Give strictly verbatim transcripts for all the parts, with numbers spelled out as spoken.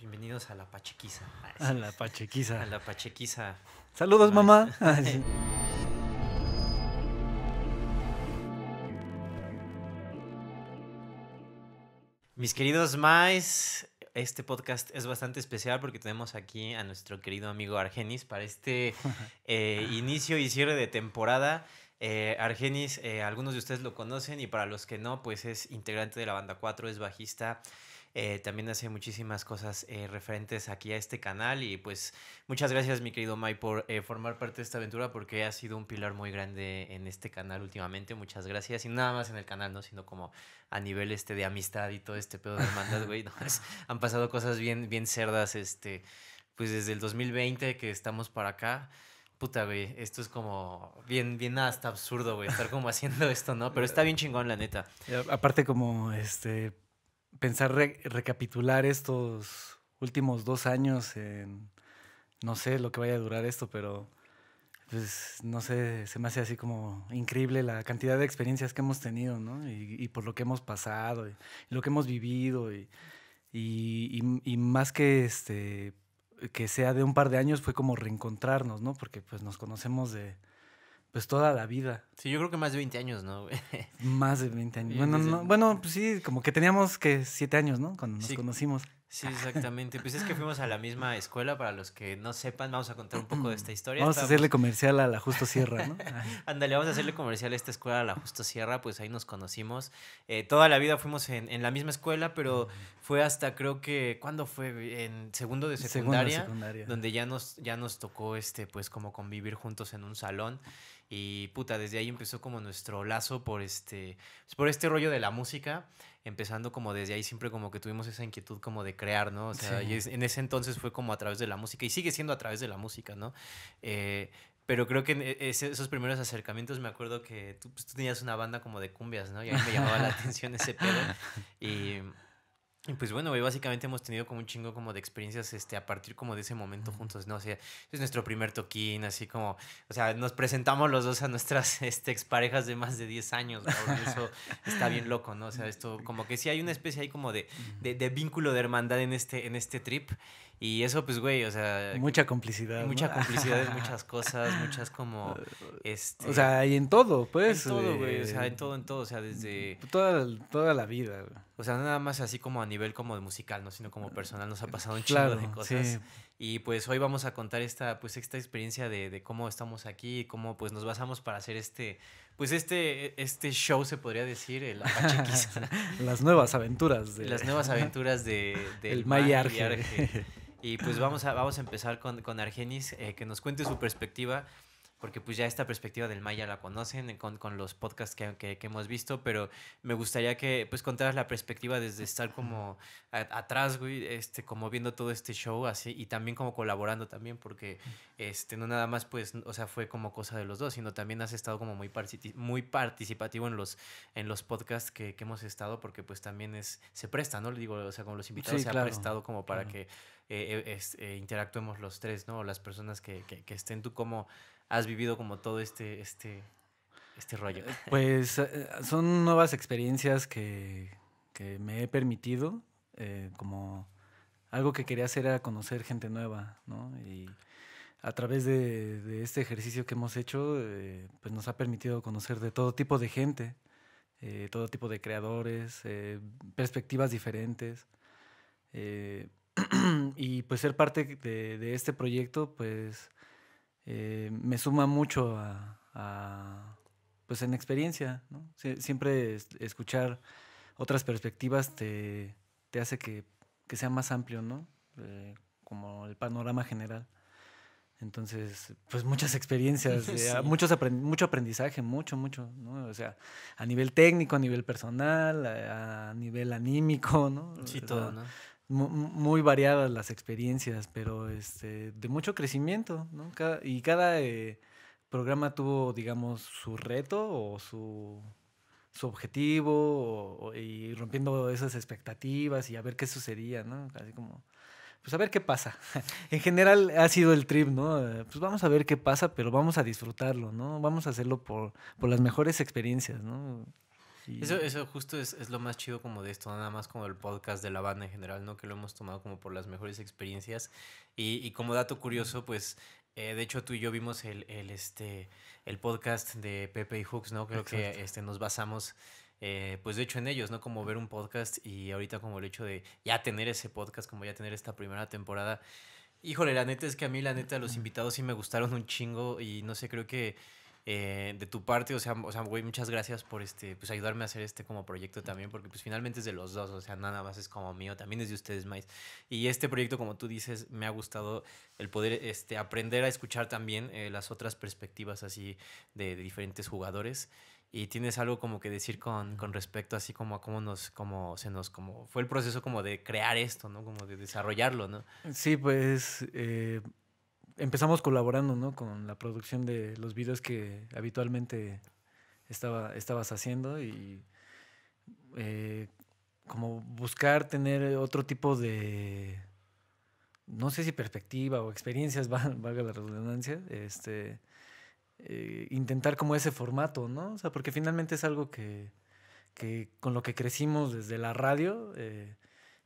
Bienvenidos a la Pachequisa. A la Pachequisa. A la Pachequisa. Saludos, mamá. Mis queridos mais, este podcast es bastante especial porque tenemos aquí a nuestro querido amigo Argenis para este eh, inicio y cierre de temporada. Eh, Argenis, eh, algunos de ustedes lo conocen y para los que no, pues es integrante de la banda cuatro, es bajista. Eh, también hace muchísimas cosas eh, referentes aquí a este canal y pues muchas gracias, mi querido Mai, por eh, formar parte de esta aventura porque ha sido un pilar muy grande en este canal últimamente. Muchas gracias. Y nada más en el canal, ¿no? Sino como a nivel este de amistad y todo este pedo de hermandad, güey. ¿No? Han pasado cosas bien, bien cerdas, este, pues desde el dos mil veinte que estamos para acá. Puta, güey, esto es como bien, bien hasta absurdo, güey, estar como haciendo esto, ¿no? Pero está bien chingón, la neta. Aparte como, este, pensar, re recapitular estos últimos dos años en, no sé lo que vaya a durar esto, pero, pues, no sé, se me hace así como increíble la cantidad de experiencias que hemos tenido, ¿no? Y, y por lo que hemos pasado, y, y lo que hemos vivido, y, y, y, y más que, este... que sea de un par de años, fue como reencontrarnos, ¿no? Porque pues nos conocemos de pues toda la vida. Sí, yo creo que más de veinte años, ¿no? Más de veinte años. Bueno, no, bueno, pues sí, como que teníamos que siete años, ¿no? Cuando nos sí. conocimos. Sí, exactamente. Pues es que fuimos a la misma escuela. Para los que no sepan, vamos a contar un poco de esta historia. Vamos Estábamos... a hacerle comercial a la Justo Sierra, ¿no? Ándale, vamos a hacerle comercial a esta escuela, a la Justo Sierra. Pues ahí nos conocimos. Eh, toda la vida fuimos en, en la misma escuela, pero fue hasta creo que... ¿Cuándo fue? En segundo de secundaria. Segundo de secundaria. Donde ya nos, ya nos tocó este, pues como convivir juntos en un salón. Y puta, desde ahí empezó como nuestro lazo por este, por este rollo de la música. Empezando como desde ahí siempre como que tuvimos esa inquietud como de crear, ¿no? O sea, sí. Y es, en ese entonces fue como a través de la música y sigue siendo a través de la música, ¿no? Eh, pero creo que en ese, esos primeros acercamientos me acuerdo que tú, pues, tú tenías una banda como de cumbias, ¿no? Y a mí me llamaba la atención ese pedo. Y... Y pues bueno, güey, básicamente hemos tenido como un chingo como de experiencias este, a partir como de ese momento juntos, ¿no? O sea, es nuestro primer toquín, así como... O sea, nos presentamos los dos a nuestras este, exparejas de más de diez años, ¿no? Eso está bien loco, ¿no? O sea, esto como que sí hay una especie ahí como de, de, de vínculo de hermandad en este, en este trip. Y eso, pues, güey, o sea... Mucha complicidad, Mucha ¿no? complicidad en muchas cosas, muchas como... Este, o sea, y en todo, pues. En todo, güey, eh, o sea, en todo, en todo, o sea, desde... Toda, toda la vida, güey. O sea, nada más así como a nivel como de musical, ¿no? Sino como personal nos ha pasado un chingo claro, de cosas. Sí. Y pues hoy vamos a contar esta, pues, esta experiencia de, de cómo estamos aquí y cómo pues nos basamos para hacer este, pues este, este show, se podría decir, el Pachequisa. Las nuevas aventuras de las nuevas aventuras de, de el May Arge. Y pues vamos a, vamos a empezar con, con Argenis, eh, que nos cuente su perspectiva. Porque pues ya esta perspectiva del Maya la conocen con, con los podcasts que, que, que hemos visto, pero me gustaría que pues contaras la perspectiva desde estar como a, atrás, güey, este, como viendo todo este show así y también como colaborando también, porque este, no nada más pues, o sea, fue como cosa de los dos, sino también has estado como muy, particip muy participativo en los, en los podcasts que, que hemos estado, porque pues también es, se presta, ¿no? Le digo, o sea, con los invitados sí, se claro. ha prestado como para claro. que eh, eh, eh, interactuemos los tres, ¿no? Las personas que, que, que estén tú como... Has vivido como todo este, este, este rollo. Pues son nuevas experiencias que, que me he permitido. Eh, como algo que quería hacer era conocer gente nueva, ¿no? Y a través de, de este ejercicio que hemos hecho, eh, pues nos ha permitido conocer de todo tipo de gente, eh, todo tipo de creadores, eh, perspectivas diferentes. Eh, y pues ser parte de, de este proyecto, pues... Eh, me suma mucho a, a, pues en experiencia, ¿no? Sie siempre es escuchar otras perspectivas te, te hace que, que sea más amplio, ¿no? Eh, como el panorama general. Entonces, pues muchas experiencias, sí. eh, muchos aprend mucho aprendizaje, mucho, mucho, ¿no? O sea, a nivel técnico, a nivel personal, a, a nivel anímico, ¿no? Sí, o sea, todo, ¿no? Muy variadas las experiencias, pero este, de mucho crecimiento, ¿no? Cada, y cada eh, programa tuvo, digamos, su reto o su, su objetivo o, y rompiendo esas expectativas y a ver qué sucedía, ¿no? Así como, pues a ver qué pasa. En general ha sido el trip, ¿no? Pues vamos a ver qué pasa, pero vamos a disfrutarlo, ¿no? Vamos a hacerlo por, por las mejores experiencias, ¿no? Sí. Eso, eso justo es, es lo más chido como de esto, nada más como el podcast de la banda en general, ¿no? Que lo hemos tomado como por las mejores experiencias. Y, y como dato curioso, pues, eh, de hecho tú y yo vimos el, el, este, el podcast de Pepe y Hooks, ¿no? Creo Exacto. que este, nos basamos... Eh, pues de hecho en ellos, ¿no? Como ver un podcast y ahorita como el hecho de ya tener ese podcast, como ya tener esta primera temporada. Híjole, la neta es que a mí, la neta, los invitados sí me gustaron un chingo y no sé, creo que eh, de tu parte, o sea, o sea, güey, muchas gracias por este, pues ayudarme a hacer este como proyecto también, porque pues finalmente es de los dos, o sea, nada más es como mío, también es de ustedes más. Y este proyecto, como tú dices, me ha gustado el poder este, aprender a escuchar también eh, las otras perspectivas así de, de diferentes jugadores. ¿Y tienes algo como que decir con, con respecto así como a cómo nos, como se nos, como fue el proceso como de crear esto, ¿no? Como de desarrollarlo, ¿no? Sí, pues eh, empezamos colaborando, ¿no? Con la producción de los videos que habitualmente estaba, estabas haciendo y eh, como buscar tener otro tipo de, no sé si perspectiva o experiencias, valga la redundancia, este... Eh, intentar como ese formato, ¿no? O sea, porque finalmente es algo que, que con lo que crecimos desde la radio eh,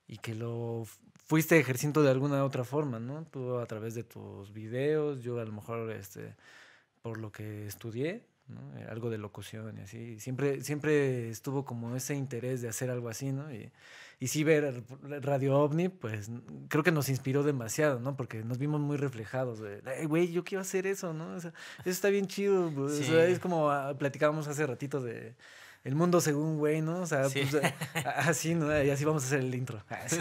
y que lo fuiste ejerciendo de alguna otra forma, ¿no? Tú a través de tus videos, yo a lo mejor este, por lo que estudié, ¿no? eh, algo de locución y así. Siempre, siempre estuvo como ese interés de hacer algo así, ¿no? Y, y sí, ver Radio OVNI, pues creo que nos inspiró demasiado, ¿no? Porque nos vimos muy reflejados. Güey, yo quiero hacer eso, ¿no? O sea, eso está bien chido. Pues. Sí. O sea, es como ah, platicábamos hace ratito de el mundo según güey, ¿no? O sea, sí. Pues, así, ¿no? Y así vamos a hacer el intro. Sí,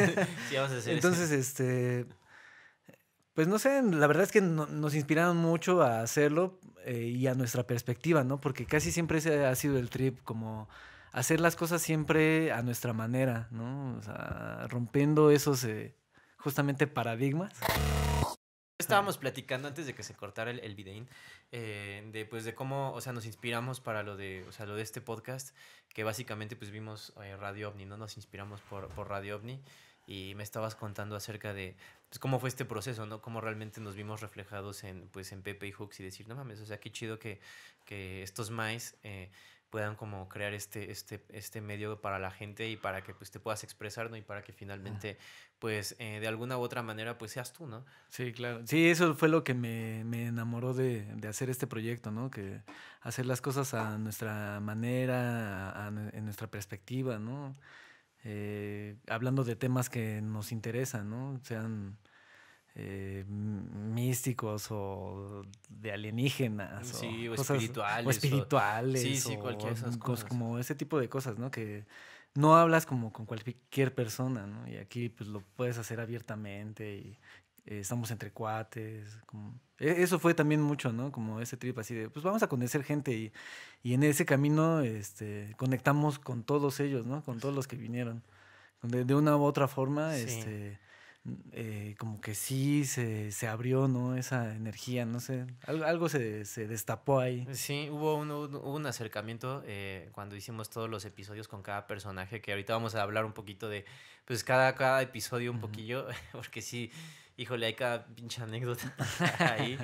vamos a hacer Entonces, eso. este... Pues no sé, la verdad es que no, nos inspiraron mucho a hacerlo eh, y a nuestra perspectiva, ¿no? Porque casi siempre ese ha sido el trip, como... hacer las cosas siempre a nuestra manera, ¿no? O sea, rompiendo esos eh, justamente paradigmas. Estábamos platicando antes de que se cortara el, el videín, eh, de, pues, de cómo, o sea, nos inspiramos para lo de, o sea, lo de este podcast, que básicamente pues vimos eh, Radio OVNI, ¿no? Nos inspiramos por, por Radio OVNI y me estabas contando acerca de pues, cómo fue este proceso, ¿no? Cómo realmente nos vimos reflejados en, pues, en Pepe y Hooks y decir, no mames, o sea, qué chido que, que estos mais... Eh, puedan como crear este, este, este medio para la gente y para que pues, te puedas expresar, ¿no? Y para que finalmente, pues, eh, de alguna u otra manera, pues, seas tú, ¿no? Sí, claro. Sí, eso fue lo que me, me enamoró de, de hacer este proyecto, ¿no? Que hacer las cosas a nuestra manera, a, a, en nuestra perspectiva, ¿no? Eh, hablando de temas que nos interesan, ¿no? Sean... Eh, místicos o de alienígenas sí, o, o, cosas, espirituales, o espirituales o, sí, sí, cualquier esas cosas. Como ese tipo de cosas, ¿no? Que no hablas como con cualquier persona, ¿no? Y aquí pues lo puedes hacer abiertamente y eh, estamos entre cuates como... Eso fue también mucho, ¿no? Como ese trip así de, pues vamos a conocer gente y, y en ese camino este, conectamos con todos ellos, ¿no? Con todos los que vinieron de, de una u otra forma sí. este Eh, como que sí se, se abrió, ¿no? Esa energía, no sé, algo, algo se, se destapó ahí. Sí, hubo un, hubo un acercamiento eh, cuando hicimos todos los episodios con cada personaje, que ahorita vamos a hablar un poquito de, pues, cada, cada episodio un uh-huh. poquillo, porque sí, híjole, hay cada pinche anécdota ahí.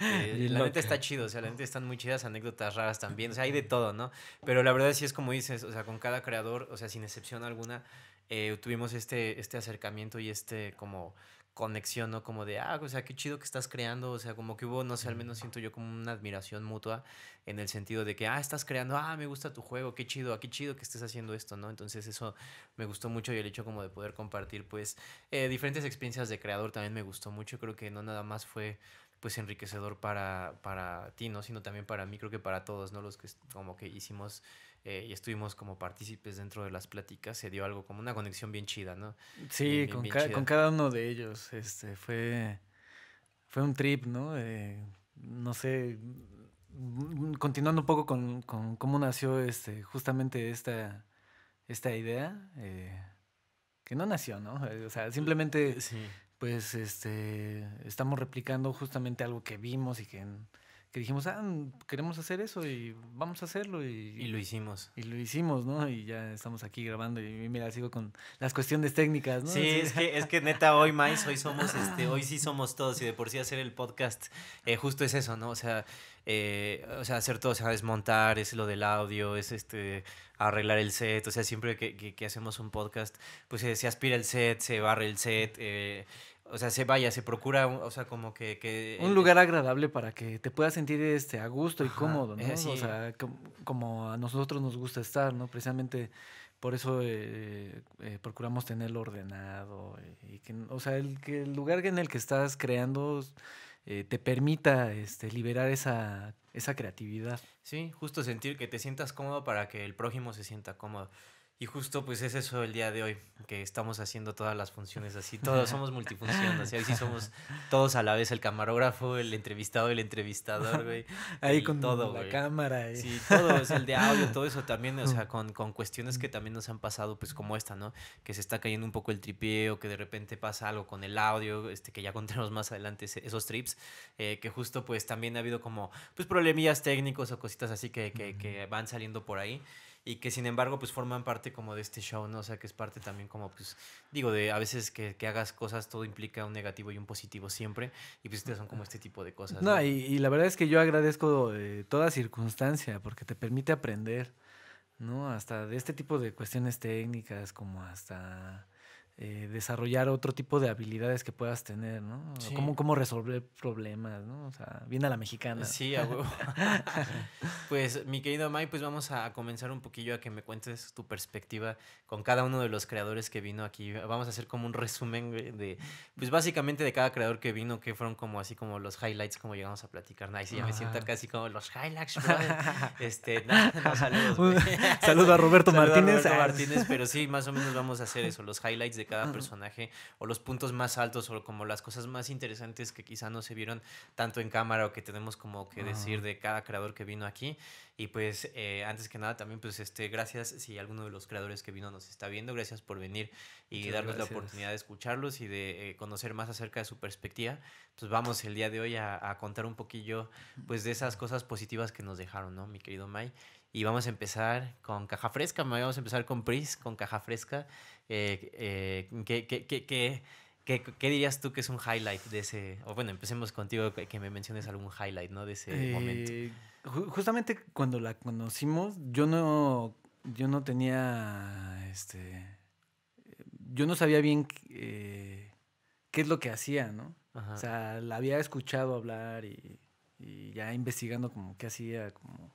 Eh, la neta está chido, o sea, la neta están muy chidas, anécdotas raras también, o sea, hay de todo, ¿no? Pero la verdad sí es como dices, o sea, con cada creador, o sea, sin excepción alguna, Eh, tuvimos este, este acercamiento y este como conexión, ¿no? Como de, ah, o sea, qué chido que estás creando, o sea, como que hubo, no sé, al menos siento yo como una admiración mutua en el sentido de que, ah, estás creando, ah, me gusta tu juego, qué chido, qué chido que estés haciendo esto, ¿no? Entonces eso me gustó mucho y el hecho como de poder compartir, pues, eh, diferentes experiencias de creador también me gustó mucho, creo que no nada más fue... pues enriquecedor para, para ti, ¿no? Sino también para mí, creo que para todos, ¿no? Los que como que hicimos eh, y estuvimos como partícipes dentro de las pláticas, se dio algo como una conexión bien chida, ¿no? Sí, bien, bien, con, bien ca chida. Con cada uno de ellos este, fue, fue un trip, ¿no? Eh, no sé, continuando un poco con, con cómo nació este, justamente esta, esta idea, eh, que no nació, ¿no? O sea, simplemente... Sí. Pues este, estamos replicando justamente algo que vimos y que, que dijimos, ah, queremos hacer eso y vamos a hacerlo. Y, y lo hicimos. Y lo hicimos, ¿no? Y ya estamos aquí grabando y mira, sigo con las cuestiones técnicas, ¿no? Sí, sí. Es, que, es que neta, hoy más, hoy somos, este, hoy sí somos todos y de por sí hacer el podcast eh, justo es eso, ¿no? O sea, eh, o sea, hacer todo, o sea, desmontar, es lo del audio, es este... arreglar el set, o sea, siempre que, que, que hacemos un podcast, pues se, se aspira el set, se barre el set, eh, o sea, se vaya, se procura, o sea, como que... que un lugar agradable para que te puedas sentir este, a gusto y ajá, cómodo, ¿no? Eh, sí. O sea, como, como a nosotros nos gusta estar, ¿no? Precisamente por eso eh, eh, procuramos tenerlo ordenado, y que, o sea, el, que el lugar en el que estás creando... Eh, te permita este, liberar esa, esa creatividad. Sí, justo sentir que te sientas cómodo para que el prójimo se sienta cómodo. Y justo pues es eso el día de hoy, que estamos haciendo todas las funciones así, todos somos multifunción, así, hoy sí somos todos a la vez, el camarógrafo, el entrevistado, el entrevistador, güey. Ahí con todo, la wey. cámara. Eh. Sí, todo, es el de audio, todo eso también, o sea, con, con cuestiones que también nos han pasado, pues como esta, ¿no? Que se está cayendo un poco el tripeo, que de repente pasa algo con el audio, este que ya contaremos más adelante esos trips, eh, que justo pues también ha habido como pues problemillas técnicos o cositas así que, que, mm. que van saliendo por ahí. Y que sin embargo pues forman parte como de este show, ¿no? O sea, que es parte también como pues digo de a veces que, que hagas cosas, todo implica un negativo y un positivo siempre, y pues son como este tipo de cosas. No, ¿no? Y, y la verdad es que yo agradezco eh, toda circunstancia porque te permite aprender, ¿no? Hasta de este tipo de cuestiones técnicas, como hasta eh, desarrollar otro tipo de habilidades que puedas tener, ¿no? Sí. Cómo, cómo resolver problemas, ¿no? O sea, bien a la mexicana. Sí, a huevo. Pues, mi querido Mike, pues vamos a comenzar un poquillo a que me cuentes tu perspectiva con cada uno de los creadores que vino aquí. Vamos a hacer como un resumen de, pues básicamente de cada creador que vino, que fueron como así como los highlights, como llegamos a platicar. Nice, ah. Ya me siento casi como los highlights, brother. Este, no, no, saludos. Saludos a Roberto Saludo Martínez. A Roberto Martínez, pero sí, más o menos vamos a hacer eso, los highlights de cada personaje o los puntos más altos o como las cosas más interesantes que quizá no se vieron tanto en cámara o que tenemos como que decir de cada creador que vino aquí. Y pues eh, antes que nada también pues este gracias si alguno de los creadores que vino nos está viendo, gracias por venir y Muchas darnos gracias. la oportunidad de escucharlos y de eh, conocer más acerca de su perspectiva. Pues vamos el día de hoy a, a contar un poquillo pues de esas cosas positivas que nos dejaron, ¿no, mi querido May? Y vamos a empezar con Caja Fresca, vamos a empezar con Pris, con Caja Fresca. Eh, eh, ¿qué, qué, qué, qué, qué, ¿Qué dirías tú que es un highlight de ese...? O bueno, empecemos contigo, que me menciones algún highlight, ¿no? De ese eh... momento. Justamente cuando la conocimos, yo no, yo no tenía, este, yo no sabía bien eh, qué es lo que hacía, ¿no? Ajá. O sea, la había escuchado hablar y, y ya investigando como qué hacía, como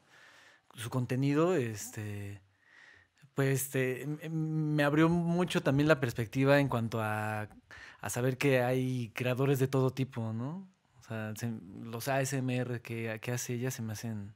su contenido, este, pues, este, me abrió mucho también la perspectiva en cuanto a, a saber que hay creadores de todo tipo, ¿no? Los A S M R que, que hace ella se me hacen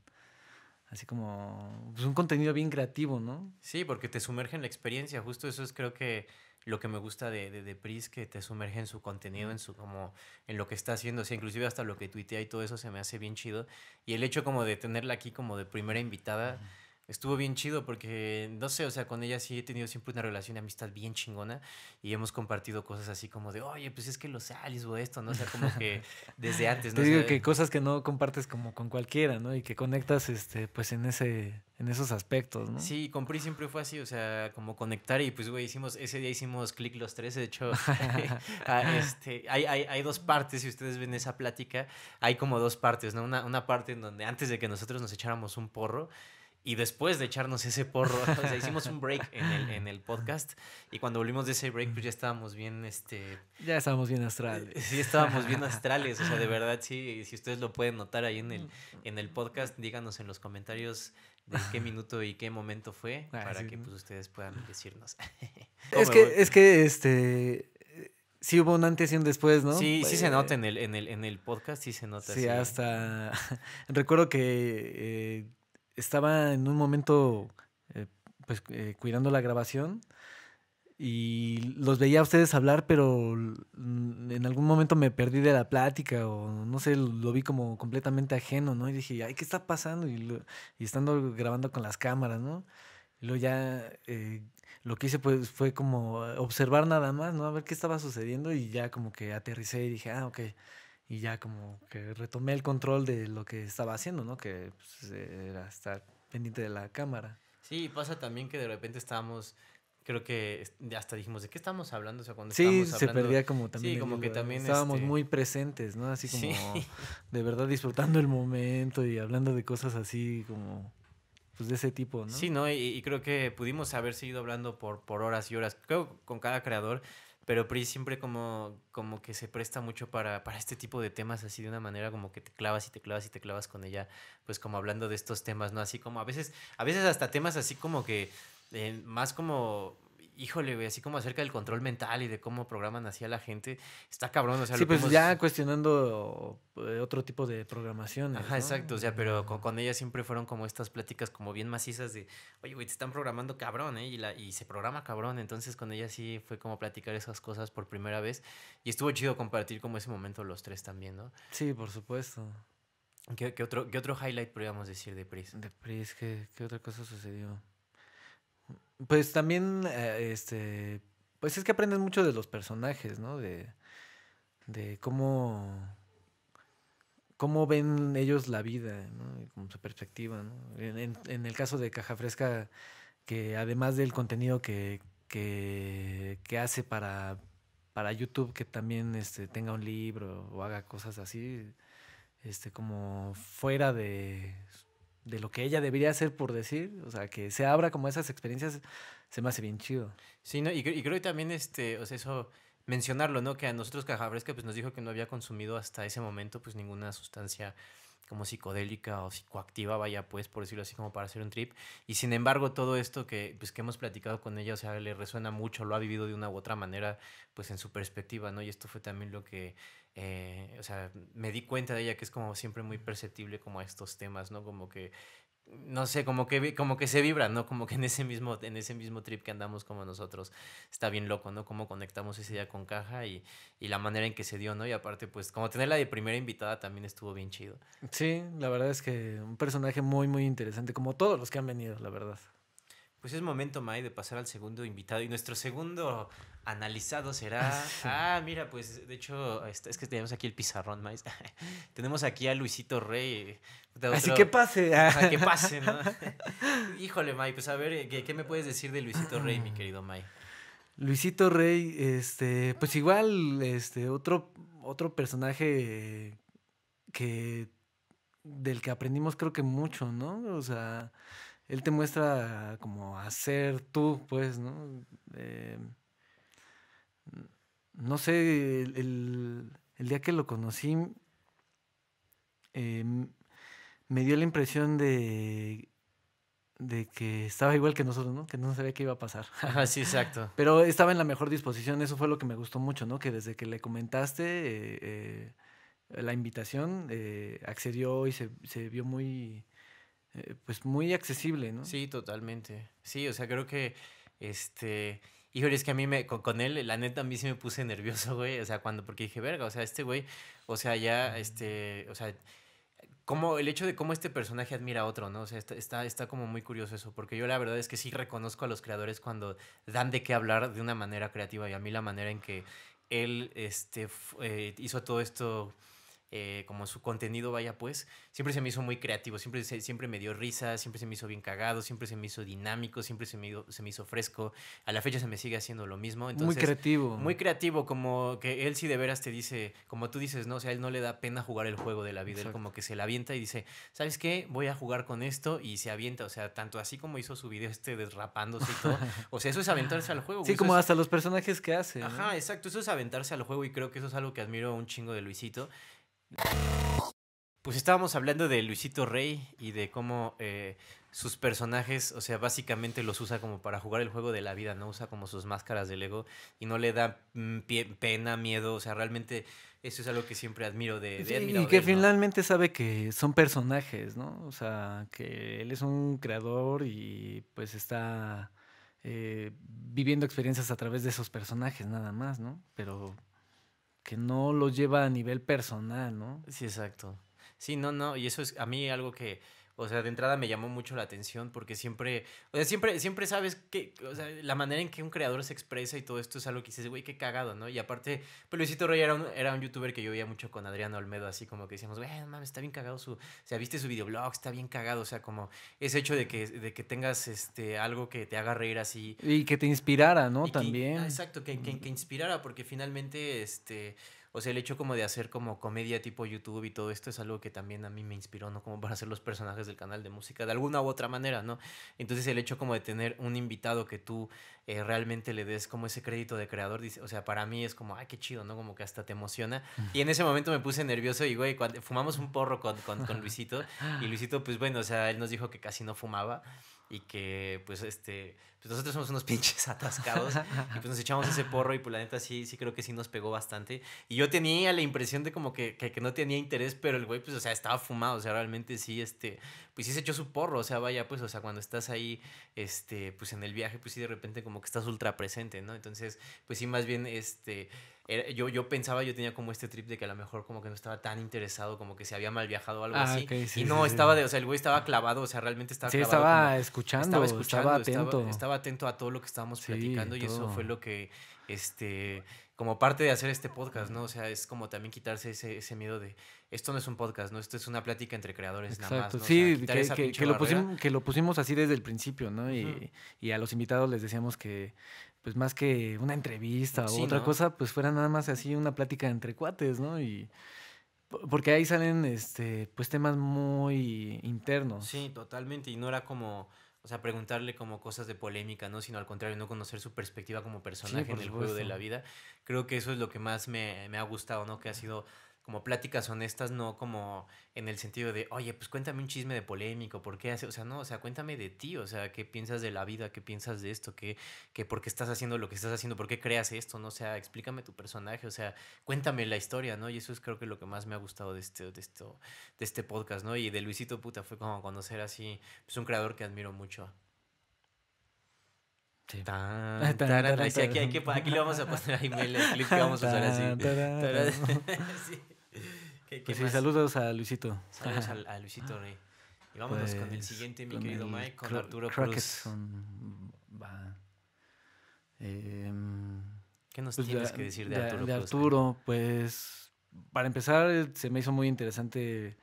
así como pues un contenido bien creativo, ¿no? Sí, porque te sumerge en la experiencia. Justo eso es creo que lo que me gusta de, de, de Pris, que te sumerge en su contenido, en su como en lo que está haciendo. O sea, inclusive hasta lo que tuitea y todo eso se me hace bien chido. Y el hecho como de tenerla aquí como de primera invitada... Mm. Estuvo bien chido porque, no sé, o sea, con ella sí he tenido siempre una relación de amistad bien chingona y hemos compartido cosas así como de, oye, pues es que los aliens o esto, ¿no? O sea, como que desde antes, ¿no? Te digo o sea, que cosas que no compartes como con cualquiera, ¿no? Y que conectas, este, pues en ese... en esos aspectos, ¿no? Sí, con Pri siempre fue así, o sea, como conectar y pues, güey, hicimos, ese día hicimos clic los tres, de hecho, este, hay, hay, hay dos partes, si ustedes ven esa plática, hay como dos partes, ¿no? Una, una parte en donde antes de que nosotros nos echáramos un porro, y después de echarnos ese porro, o sea, hicimos un break en el, en el podcast y cuando volvimos de ese break, pues ya estábamos bien, este... Ya estábamos bien astrales. Sí, estábamos bien astrales, o sea, de verdad, sí, si ustedes lo pueden notar ahí en el, en el podcast, díganos en los comentarios de qué minuto y qué momento fue ah, para sí, que, pues, ¿no? ustedes puedan decirnos. Es que, voy? es que, este... Sí hubo un antes y un después, ¿no? Sí, sí eh, se nota en el, en el, en el podcast, sí se nota. Sí, sí. Hasta... Recuerdo que... Eh, estaba en un momento eh, pues eh, cuidando la grabación y los veía a ustedes hablar, pero en algún momento me perdí de la plática o no sé, lo vi como completamente ajeno, ¿no? Y dije, ay, ¿qué está pasando? Y, lo, y estando grabando con las cámaras, ¿no? Y luego ya eh, lo que hice pues fue como observar nada más, ¿no? A ver qué estaba sucediendo y ya como que aterricé y dije, ah, ok. Y ya como que retomé el control de lo que estaba haciendo, ¿no? Que pues, era estar pendiente de la cámara. Sí, pasa también que de repente estábamos... Creo que hasta dijimos, ¿de qué estábamos hablando? O sea, cuando sí, estábamos hablando, se perdía como también. Sí, como el, que también... Estábamos este... muy presentes, ¿no? Así como sí. de verdad disfrutando el momento y hablando de cosas así como... Pues de ese tipo, ¿no? Sí, ¿no? Y, y creo que pudimos haber seguido hablando por, por horas y horas. Creo con cada creador... Pero Pris siempre como, como que se presta mucho para, para este tipo de temas, así de una manera como que te clavas y te clavas y te clavas con ella, pues como hablando de estos temas, ¿no? Así como a veces, a veces hasta temas así como que eh, más como... Híjole, güey, así como acerca del control mental y de cómo programan así a la gente. Está cabrón, o sea... Sí, lo pues hemos... ya cuestionando otro tipo de programación. Ajá, ¿no? Exacto, o sea, pero con, con ella siempre fueron como estas pláticas como bien macizas de... Oye, güey, te están programando cabrón, ¿eh? Y, la, y se programa cabrón. Entonces, con ella sí fue como platicar esas cosas por primera vez. Y estuvo chido compartir como ese momento los tres también, ¿no? Sí, por supuesto. ¿Qué, qué, otro, qué otro highlight podríamos decir de Pris? De Pris, ¿qué, qué otra cosa sucedió? Pues también, eh, este, pues es que aprendes mucho de los personajes, ¿no? De, de cómo, cómo ven ellos la vida, ¿no? Y como su perspectiva, ¿no? En, en, en el caso de Caja Fresca, que además del contenido que, que, que hace para, para YouTube, que también este, tenga un libro o haga cosas así, este, como fuera de... de lo que ella debería hacer, por decir, o sea, que se abra como esas experiencias, se me hace bien chido. Sí, ¿no? y, y creo que también, este, o sea, eso, mencionarlo, ¿no? Que a nosotros Caja Fresca pues, nos dijo que no había consumido hasta ese momento pues ninguna sustancia como psicodélica o psicoactiva, vaya pues, por decirlo así, como para hacer un trip. Y sin embargo, todo esto que, pues, que hemos platicado con ella, o sea, le resuena mucho, lo ha vivido de una u otra manera, pues en su perspectiva, ¿no? Y esto fue también lo que, eh, o sea, me di cuenta de ella que es como siempre muy perceptible como a estos temas, ¿no? Como que, no sé, como que, como que se vibra, ¿no? Como que en ese mismo, en ese mismo trip que andamos como nosotros. Está bien loco, ¿no? Cómo conectamos ese día con Caja y, y la manera en que se dio, ¿no? Y aparte, pues, como tenerla de primera invitada también estuvo bien chido. Sí, la verdad es que un personaje muy, muy interesante, como todos los que han venido, la verdad. Pues es momento, May, de pasar al segundo invitado. Y nuestro segundo analizado será... Ah, mira, pues, de hecho, es que tenemos aquí el pizarrón, May. Tenemos aquí a Luisito Rey. Otro... Así que pase. Ah, que pase, ¿no? Híjole, May, pues a ver, ¿qué, ¿qué me puedes decir de Luisito Rey, mi querido May? Luisito Rey, este... Pues igual, este, otro, otro personaje que... Del que aprendimos creo que mucho, ¿no? O sea... Él te muestra como a ser tú, pues, ¿no? Eh, no sé, el, el, el día que lo conocí eh, me dio la impresión de, de que estaba igual que nosotros, ¿no? Que no sabía qué iba a pasar. Sí, exacto. Pero estaba en la mejor disposición, eso fue lo que me gustó mucho, ¿no? Que desde que le comentaste eh, eh, la invitación, eh, accedió y se, se vio muy... pues muy accesible, ¿no? Sí, totalmente. Sí, o sea, creo que, este... Híjole, es que a mí, me, con, con él, la neta, a mí sí me puse nervioso, güey. O sea, cuando... Porque dije, verga, o sea, este güey... O sea, ya, este... O sea, como el hecho de cómo este personaje admira a otro, ¿no? O sea, está, está, está como muy curioso eso. Porque yo la verdad es que sí reconozco a los creadores cuando dan de qué hablar de una manera creativa. Y a mí la manera en que él, este... Eh, hizo todo esto... Eh, como su contenido, vaya pues, siempre se me hizo muy creativo, siempre, se, siempre me dio risa, siempre se me hizo bien cagado, siempre se me hizo dinámico, siempre se me, se me hizo fresco. A la fecha se me sigue haciendo lo mismo. Entonces, muy creativo. Muy creativo, como que él sí de veras te dice, como tú dices, ¿no? O sea, él no le da pena jugar el juego de la vida. Exacto. Él como que se la avienta y dice, ¿sabes qué? Voy a jugar con esto y se avienta. O sea, tanto así como hizo su video este derrapándose y todo. O sea, eso es aventarse al juego. Sí, eso como es... hasta los personajes que hace. Ajá, ¿no? Exacto. Eso es aventarse al juego y creo que eso es algo que admiro un chingo de Luisito. Pues estábamos hablando de Luisito Rey y de cómo eh, sus personajes, o sea, básicamente los usa como para jugar el juego de la vida, ¿no? Usa como sus máscaras de Lego y no le da mm, pie, pena, miedo, o sea, realmente eso es algo que siempre admiro de, de sí, admiro y que de él, finalmente, ¿no? Sabe que son personajes, ¿no? O sea, que él es un creador y pues está eh, viviendo experiencias a través de esos personajes nada más, ¿no? Pero... que no lo lleva a nivel personal, ¿no? Sí, exacto. Sí, no, no, y eso es a mí algo que, O sea, de entrada me llamó mucho la atención porque siempre, o sea, siempre, siempre sabes que, o sea, la manera en que un creador se expresa y todo esto es algo que dices, güey, qué cagado, ¿no? Y aparte, pues Luisito Rey era un, era un youtuber que yo veía mucho con Adriano Olmedo, así como que decíamos, güey, mames, está bien cagado su, o sea, viste su videoblog, está bien cagado, o sea, como ese hecho de que, de que tengas este, algo que te haga reír así. Y que te inspirara, ¿no? También. Que, ah, exacto, que, que, que inspirara, porque finalmente, este... O sea, el hecho como de hacer como comedia tipo YouTube y todo esto es algo que también a mí me inspiró, ¿no? Como para hacer los personajes del canal de música, de alguna u otra manera, ¿no? Entonces, el hecho como de tener un invitado que tú eh, realmente le des como ese crédito de creador, dice, o sea, para mí es como, ay, qué chido, ¿no? Como que hasta te emociona. Y en ese momento me puse nervioso y, güey, cuando fumamos un porro con, con, con Luisito. Y Luisito, pues, bueno, o sea, él nos dijo que casi no fumaba. Y que, pues, este... Pues nosotros somos unos pinches atascados. Y pues nos echamos ese porro y, pues, la neta, sí, sí creo que sí nos pegó bastante. Y yo tenía la impresión de como que, que, que no tenía interés, pero el güey, pues, o sea, estaba fumado. O sea, realmente sí, este... Pues sí se echó su porro. O sea, vaya, pues, o sea, cuando estás ahí, este... Pues en el viaje, pues sí, de repente como que estás ultra presente, ¿no? Entonces, pues sí, más bien, este... Yo, yo pensaba, yo tenía como este trip de que a lo mejor como que no estaba tan interesado, como que se había mal viajado o algo ah, así. Okay, sí, y no, sí, estaba de, o sea, el güey estaba clavado, o sea, realmente estaba sí, clavado. Estaba como, escuchando, estaba escuchando, estaba atento. Estaba, estaba atento a todo lo que estábamos sí, platicando y todo. Eso fue lo que, este, como parte de hacer este podcast, ¿no? O sea, es como también quitarse ese, ese miedo de, esto no es un podcast, ¿no? Esto es una plática entre creadores. Exacto, nada más, ¿no? Sí, o sea, que, que, que, lo pusimos, que lo pusimos así desde el principio, ¿no? Y, uh-huh. y a los invitados les decíamos que... Pues más que una entrevista sí, o otra ¿no? cosa, pues fuera nada más así una plática entre cuates, ¿no? Y porque ahí salen este pues temas muy internos. Sí, totalmente. Y no era como, o sea, preguntarle como cosas de polémica, ¿no? Sino al contrario, no conocer su perspectiva como personaje sí, en el juego de la vida. Creo que eso es lo que más me, me ha gustado, ¿no? Que ha sido como pláticas honestas, no como en el sentido de, oye, pues cuéntame un chisme de polémico, ¿por qué hace? O sea, no, o sea, cuéntame de ti, o sea, ¿qué piensas de la vida? ¿Qué piensas de esto? ¿Qué, qué, ¿por qué estás haciendo lo que estás haciendo? ¿Por qué creas esto? ¿No? O sea, explícame tu personaje, o sea, cuéntame la historia, ¿no? Y eso es creo que lo que más me ha gustado de este, de esto, de este podcast, ¿no? Y de Luisito, puta, fue como conocer así, pues un creador que admiro mucho. Sí. Tan, taran, así, aquí, aquí, aquí le vamos a poner ahí el clip que vamos a usar así. Sí. ¿Qué, qué pues sí, saludos a Luisito. Saludos a, a Luisito Rey. Y vámonos pues, con el siguiente, mi querido Mike, con Arturo Cruz. Con, va. Eh, ¿Qué nos pues tienes de, que decir de, de Arturo? De Arturo, Cruz, pues para empezar, se me hizo muy interesante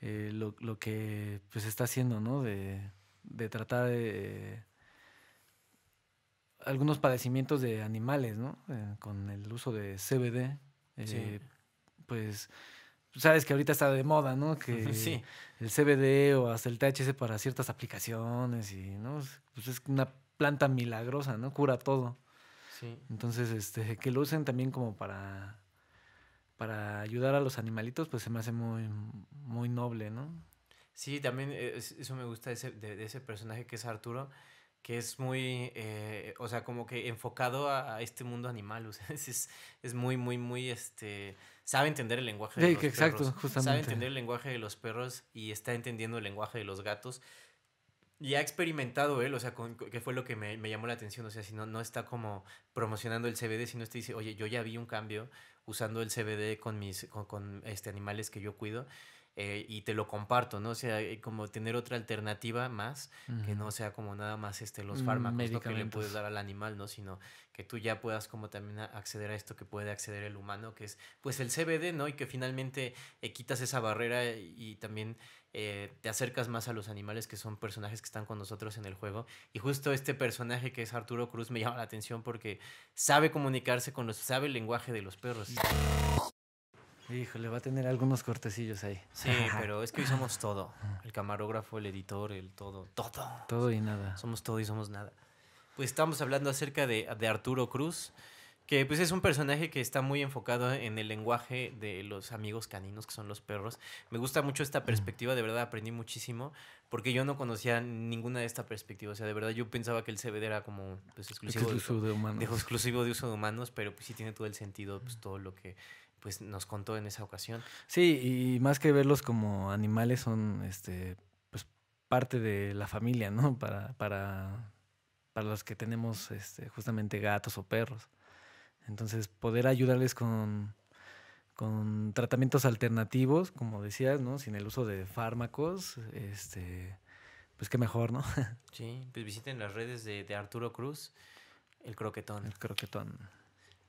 eh, lo, lo que pues está haciendo, ¿no? De, de tratar de. Algunos padecimientos de animales, ¿no? Eh, con el uso de C B D. Eh, sí. Pues, sabes que ahorita está de moda, ¿no? Que sí. El C B D o hasta el T H C para ciertas aplicaciones y, ¿no? Pues es una planta milagrosa, ¿no? Cura todo. Sí. Entonces, este, que lo usen también como para, para ayudar a los animalitos, pues se me hace muy, muy noble, ¿no? Sí, también eso me gusta de ese, de, de ese personaje que es Arturo, que es muy, eh, o sea, como que enfocado a, a este mundo animal, o sea, es, es muy, muy, muy, este, sabe entender el lenguaje de sí, los exacto, perros, justamente. Sabe entender el lenguaje de los perros y está entendiendo el lenguaje de los gatos y ha experimentado él, o sea, con, que fue lo que me, me llamó la atención, o sea, si no, no está como promocionando el C B D, sino este dice, oye, yo ya vi un cambio usando el C B D con mis, con, con este, animales que yo cuido. Eh, y te lo comparto, ¿no? O sea, como tener otra alternativa más, uh-huh. que no sea como nada más este, los fármacos ¿no? que le puedes dar al animal, ¿no? Sino que tú ya puedas como también acceder a esto que puede acceder el humano, que es pues el C B D, ¿no? Y que finalmente eh, quitas esa barrera y, y también eh, te acercas más a los animales que son personajes que están con nosotros en el juego. Y justo este personaje que es Arturo Cruz me llama la atención porque sabe comunicarse con los... sabe el lenguaje de los perros. Híjole, va a tener algunos cortecillos ahí. Sí, pero es que hoy somos todo. El camarógrafo, el editor, el todo. Todo. Todo y nada. Somos todo y somos nada. Pues estamos hablando acerca de, de Arturo Cruz, que pues es un personaje que está muy enfocado en el lenguaje de los amigos caninos, que son los perros. Me gusta mucho esta perspectiva, de verdad aprendí muchísimo, porque yo no conocía ninguna de esta perspectiva. O sea, de verdad yo pensaba que el C B D era como pues, exclusivo, de, de, humanos. De, exclusivo de uso de humanos, pero pues sí tiene todo el sentido, pues todo lo que... pues nos contó en esa ocasión. Sí, y más que verlos como animales son este pues parte de la familia, ¿no? Para para para los que tenemos este justamente gatos o perros. Entonces, poder ayudarles con con tratamientos alternativos, como decías, ¿no? Sin el uso de fármacos, este, pues qué mejor, ¿no? Sí, pues visiten las redes de, de Arturo Cruz, el croquetón. El croquetón.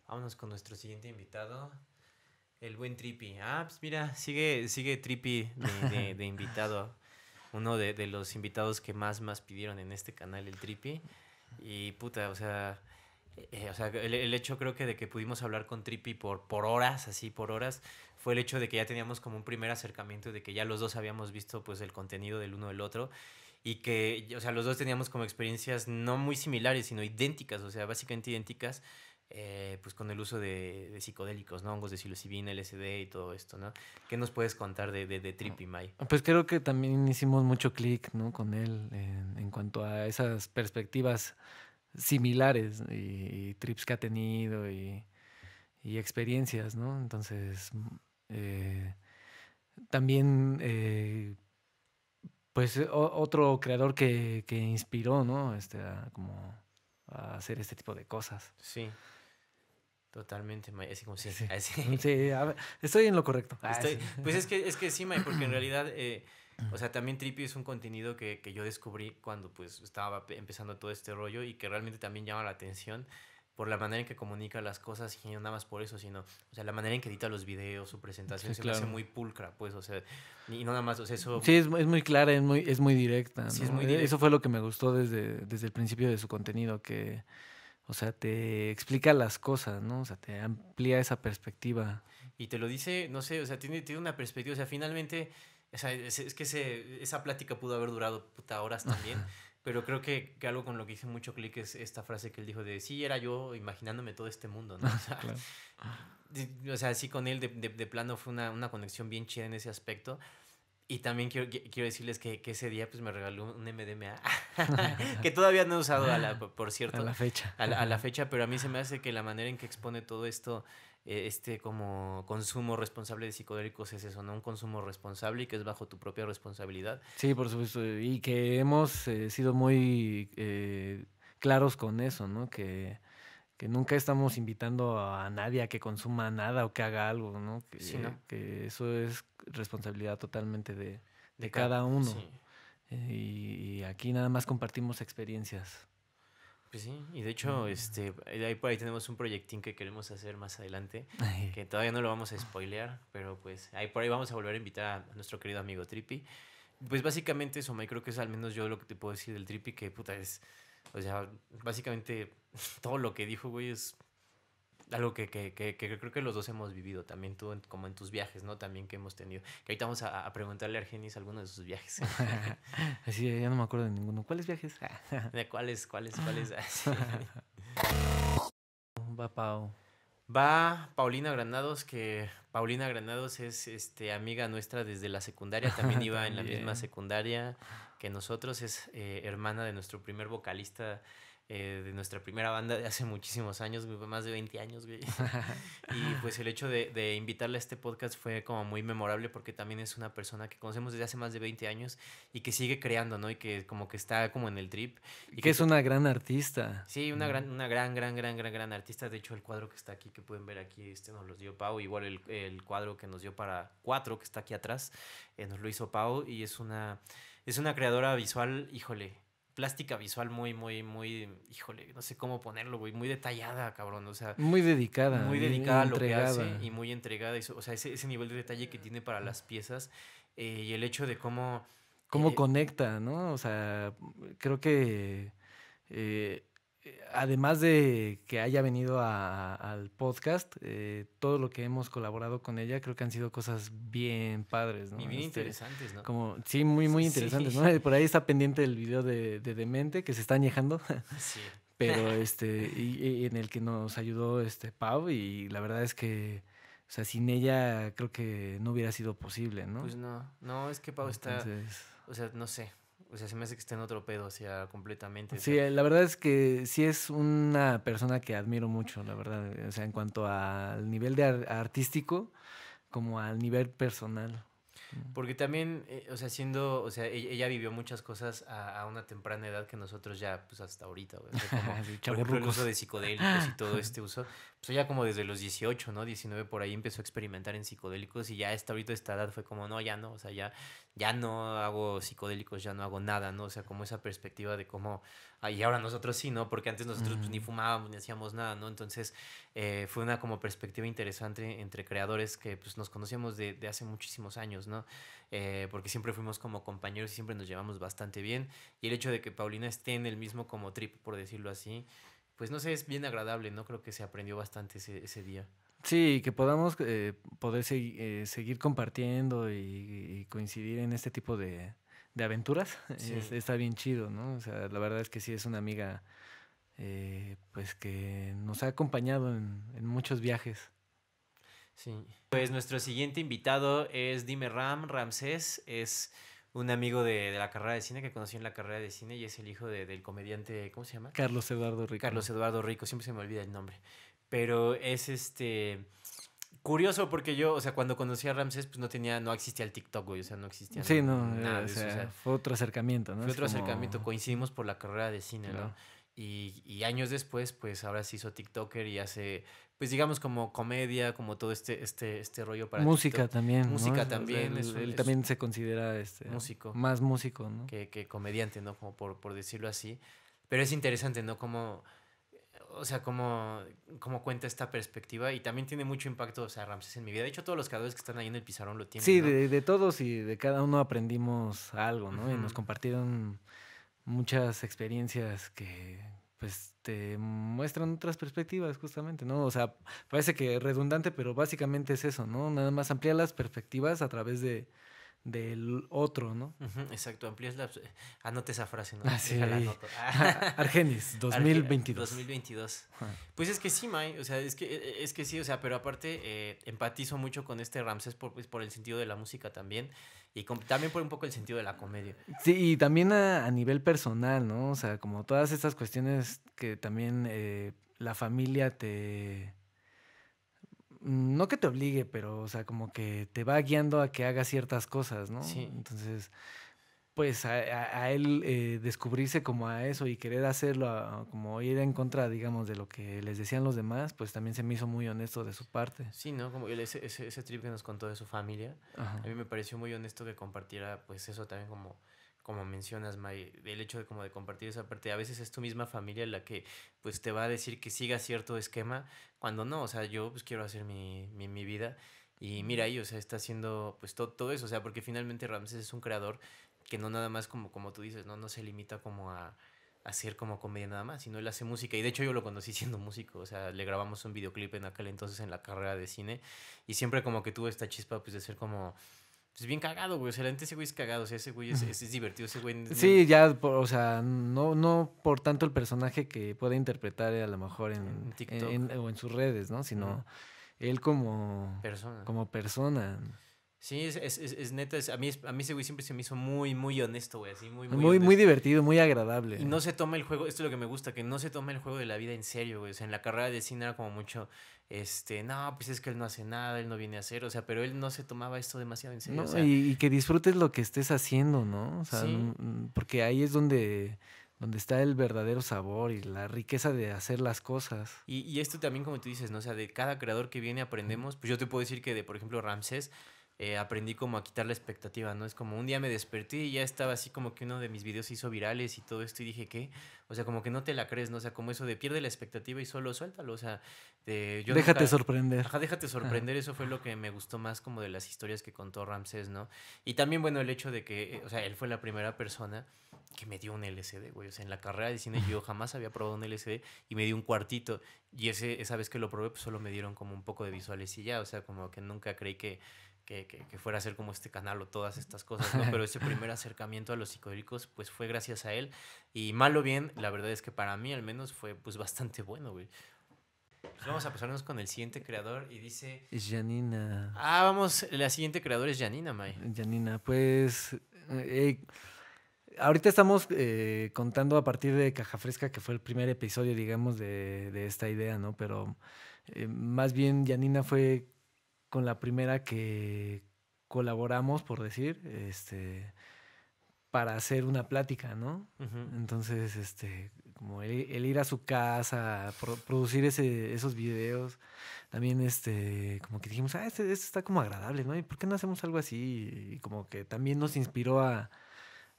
Vámonos con nuestro siguiente invitado, el buen Trippi. Ah, pues mira, sigue, sigue Trippi de, de, de invitado. Uno de, de los invitados que más, más pidieron en este canal, el Trippi. Y puta, o sea... Eh, o sea, el, el hecho creo que de que pudimos hablar con Trippi por, por horas, así por horas, fue el hecho de que ya teníamos como un primer acercamiento, de que ya los dos habíamos visto pues el contenido del uno del otro y que, o sea, los dos teníamos como experiencias no muy similares, sino idénticas, o sea, básicamente idénticas, eh, pues con el uso de, de psicodélicos, ¿no? Hongos de psilocibina, L S D y todo esto, ¿no? ¿Qué nos puedes contar de, de, de Trippi, May? Pues creo que también hicimos mucho clic, ¿no? Con él en, en cuanto a esas perspectivas similares y, y trips que ha tenido y, y experiencias, ¿no? Entonces, eh, también, eh, pues, o, otro creador que, que inspiró, ¿no? Este, a, como a hacer este tipo de cosas. Sí, totalmente, May. Así como sí. Sí, así. Sí, a ver, estoy en lo correcto. Estoy, pues es que, es que sí, May, porque en realidad... Eh, o sea, también Trippi es un contenido que, que yo descubrí cuando pues estaba empezando todo este rollo y que realmente también llama la atención por la manera en que comunica las cosas y no nada más por eso, sino, o sea, la manera en que edita los videos, su presentación, sí, se claro. me hace muy pulcra, pues, o sea, y no nada más, o sea, eso... Sí, es, es muy clara, es muy, es muy directa, sí, ¿no? Es muy directa. Eso fue lo que me gustó desde, desde el principio de su contenido, que, o sea, te explica las cosas, ¿no? O sea, te amplía esa perspectiva. Y te lo dice, no sé, o sea, tiene, tiene una perspectiva, o sea, finalmente... O sea, es, es que ese, esa plática pudo haber durado puta horas también, pero creo que, que algo con lo que hice mucho clic es esta frase que él dijo de sí, era yo imaginándome todo este mundo, ¿no? O sea, claro. de, o sea sí, con él de, de, de plano fue una, una conexión bien chida en ese aspecto. Y también quiero, quiero decirles que, que ese día pues me regaló un M D M A que todavía no he usado, a la, por cierto. A la fecha. A la, a la fecha, pero a mí se me hace que la manera en que expone todo esto... este como consumo responsable de psicodélicos es eso, ¿no? Un consumo responsable y que es bajo tu propia responsabilidad. Sí, por supuesto, y que hemos eh, sido muy eh, claros con eso, ¿no? Que, que nunca estamos invitando a nadie a que consuma nada o que haga algo, ¿no? Que, sí, ¿no? que eso es responsabilidad totalmente de, de, de cada, cada uno. Sí. Eh, y, y aquí nada más compartimos experiencias. Pues sí, y de hecho, este, ahí por ahí tenemos un proyectín que queremos hacer más adelante, que todavía no lo vamos a spoilear, pero pues ahí por ahí vamos a volver a invitar a nuestro querido amigo Trippi. Pues básicamente eso, me creo que es al menos yo lo que te puedo decir del Trippi, que puta es, o sea, básicamente todo lo que dijo, güey, es algo que, que, que, que creo que los dos hemos vivido, también tú, como en tus viajes, ¿no? También que hemos tenido. Que ahorita vamos a, a preguntarle a Argenis alguno de sus viajes. Sí, ya no me acuerdo de ninguno. ¿Cuáles viajes? ¿De cuáles, cuáles, cuáles? Sí. Va Pau. Va Paulina Granados, que Paulina Granados es este, amiga nuestra desde la secundaria. También iba también. en la misma secundaria que nosotros. Es eh, hermana de nuestro primer vocalista, Eh, de nuestra primera banda de hace muchísimos años, más de veinte años, güey. Y pues el hecho de, de invitarle a este podcast fue como muy memorable porque también es una persona que conocemos desde hace más de veinte años y que sigue creando, ¿no? Y que como que está como en el trip. Y que, que es que, una gran artista. Sí, una gran, una gran, gran, gran, gran, gran artista. De hecho, el cuadro que está aquí, que pueden ver aquí, este nos lo dio Pau. Igual el, el cuadro que nos dio para cuatro, que está aquí atrás, eh, nos lo hizo Pau. Y es una, es una creadora visual, híjole, plástica visual muy, muy, muy, híjole, no sé cómo ponerlo, güey, muy detallada, cabrón, o sea. Muy dedicada. Muy dedicada a lo que hace y muy entregada. Y so, o sea, ese, ese nivel de detalle que tiene para las piezas eh, y el hecho de cómo... Cómo eh, conecta, ¿no? O sea, creo que eh, además de que haya venido a, al podcast, eh, todo lo que hemos colaborado con ella creo que han sido cosas bien padres, ¿no? Y bien este, interesantes, ¿no? Como, sí, muy, muy interesantes, sí. ¿No? Por ahí está pendiente el video de, de Demente, que se está añejando. Sí. Pero este, y, y en el que nos ayudó este Pau, y la verdad es que, o sea, sin ella creo que no hubiera sido posible, ¿no? Pues no, no, es que Pau está, entonces, o sea, no sé. O sea, se me hace que está en otro pedo, o sea, completamente. Sí, o sea, la verdad es que sí es una persona que admiro mucho, la verdad. O sea, en cuanto al nivel de ar- artístico, como al nivel personal. Porque también, eh, o sea, siendo, o sea, ella, ella vivió muchas cosas a, a una temprana edad que nosotros ya, pues hasta ahorita, güey, como, por ejemplo, el uso de psicodélicos y todo este uso, pues ya como desde los dieciocho, ¿no? diecinueve por ahí empezó a experimentar en psicodélicos y ya hasta ahorita esta edad fue como, no, ya no, o sea, ya, ya no hago psicodélicos, ya no hago nada, ¿no? O sea, como esa perspectiva de cómo, y ahora nosotros sí, ¿no? Porque antes nosotros pues, ni fumábamos, ni hacíamos nada, ¿no? Entonces eh, fue una como perspectiva interesante entre creadores que pues nos conocíamos de, de hace muchísimos años, ¿no? Eh, porque siempre fuimos como compañeros y siempre nos llevamos bastante bien y el hecho de que Paulina esté en el mismo como trip, por decirlo así, pues no sé, es bien agradable, ¿no? Creo que se aprendió bastante ese, ese día. Sí, que podamos eh, poder se, eh, seguir compartiendo y, y coincidir en este tipo de, de aventuras. Sí. Es, está bien chido, ¿no? O sea, la verdad es que sí es una amiga eh, pues que nos ha acompañado en, en muchos viajes. Sí. Pues nuestro siguiente invitado es Dime Ram, Ramsés, es... un amigo de, de la carrera de cine que conocí en la carrera de cine y es el hijo de, del comediante, ¿cómo se llama? Carlos Eduardo Rico. Carlos Eduardo Rico, siempre se me olvida el nombre. Pero es este... curioso porque yo, o sea, cuando conocí a Ramsés, pues no tenía, no existía el TikTok, güey, o sea, no existía sí, no, nada. Sí, no, o sea, o sea, fue otro acercamiento, ¿no? Fue otro como... acercamiento, coincidimos por la carrera de cine, claro. ¿No? Y, y años después, pues ahora se hizo TikToker y hace... pues digamos como comedia, como todo este este este rollo para música TikTok. También música, ¿no? también o sea, él, es, él es, también se considera este músico, más músico, ¿no? que, que comediante, ¿no? Como por por decirlo así, pero es interesante, ¿no? Como o sea, como, como cuenta esta perspectiva y también tiene mucho impacto, o sea, Ramsés en mi vida. De hecho, todos los creadores que están ahí en el pizarrón lo tienen. Sí, ¿no? de, de todos y de cada uno aprendimos algo, ¿no? Uh-huh. Y nos compartieron muchas experiencias que pues te muestran otras perspectivas justamente, ¿no? O sea, parece que es redundante, pero básicamente es eso, ¿no? Nada más ampliar las perspectivas a través de del otro, ¿no? Uh-huh, exacto, amplías la... Anota esa frase, ¿no? Ah, sí. Argenis, dos mil veintidós. dos mil veintidós. Uh-huh. Pues es que sí, May, o sea, es que, es que sí, o sea, pero aparte eh, empatizo mucho con este Ramsés por, pues, por el sentido de la música también y con, también por un poco el sentido de la comedia. Sí, y también a, a nivel personal, ¿no? O sea, como todas estas cuestiones que también eh, la familia te... no que te obligue, pero, o sea, como que te va guiando a que hagas ciertas cosas, ¿no? Sí. Entonces, pues, a, a, a él eh, descubrirse como a eso y querer hacerlo, a, como ir en contra, digamos, de lo que les decían los demás, pues también se me hizo muy honesto de su parte. Sí, ¿no? Como ese, ese, ese trip que nos contó de su familia, ajá, a mí me pareció muy honesto que compartiera, pues, eso también como... como mencionas, May, el hecho de como de compartir esa parte. A veces es tu misma familia la que pues te va a decir que siga cierto esquema cuando no, o sea, yo pues quiero hacer mi, mi, mi vida y mira ahí, o sea, está haciendo pues to, todo eso, o sea, porque finalmente Ramsés es un creador que no nada más como, como tú dices, no, no se limita como a hacer como comedia nada más, sino él hace música y de hecho yo lo conocí siendo músico, o sea, le grabamos un videoclip en aquel entonces en la carrera de cine y siempre como que tuvo esta chispa pues de ser como... es bien cagado, güey. O sea, la gente ese güey es cagado. O sea, ese güey es, es, es divertido. Ese güey... Sí, ya, por, o sea, no, no por tanto el personaje que puede interpretar a lo mejor en, en TikTok en, en, o en sus redes, ¿no? Sino uh-huh, él como persona. Como persona. Sí, es, es, es, es neta. Es, a, mí, es, a mí ese güey siempre se me hizo muy, muy honesto, güey. Así, muy, muy, muy, muy divertido, muy agradable. Y no se toma el juego... Esto es lo que me gusta, que no se toma el juego de la vida en serio, güey. O sea, en la carrera de cine era como mucho... Este, no, pues es que él no hace nada, él no viene a hacer, o sea, pero él no se tomaba esto demasiado en serio. No, o sea, y, y que disfrutes lo que estés haciendo, ¿no? O sea, sí, porque ahí es donde, donde está el verdadero sabor y la riqueza de hacer las cosas. Y, y esto también, como tú dices, ¿no? O sea, de cada creador que viene aprendemos, pues yo te puedo decir que de, por ejemplo, Ramsés, eh, aprendí como a quitar la expectativa, ¿no? Es como un día me desperté y ya estaba así como que uno de mis videos se hizo virales y todo esto y dije, ¿qué? O sea, como que no te la crees, ¿no? O sea, como eso de pierde la expectativa y solo suéltalo, o sea... De, yo déjate nunca, sorprender. Ajá, déjate sorprender. Ah. Eso fue lo que me gustó más como de las historias que contó Ramsés, ¿no? Y también, bueno, el hecho de que, o sea, él fue la primera persona que me dio un L S D, güey. O sea, en la carrera de cine yo jamás había probado un L S D y me dio un cuartito. Y ese, esa vez que lo probé, pues solo me dieron como un poco de visuales y ya, o sea, como que nunca creí que... Que, que, que fuera a ser como este canal o todas estas cosas, ¿no? Pero ese primer acercamiento a los psicodélicos, pues fue gracias a él. Y mal o bien, la verdad es que para mí al menos fue pues bastante bueno, güey. Pues vamos a pasarnos con el siguiente creador y dice... Janina. Ah, vamos, la siguiente creadora es Janina, May. Janina, pues... Eh, ahorita estamos eh, contando a partir de Caja Fresca, que fue el primer episodio, digamos, de, de esta idea, ¿no? Pero eh, más bien Janina fue... con la primera que colaboramos, por decir, este, para hacer una plática, ¿no? Uh-huh. Entonces, este, como el, el ir a su casa, pro, producir ese, esos videos. También este, como que dijimos, ah, este, este está como agradable, ¿no? ¿Y por qué no hacemos algo así? Y como que también nos inspiró a,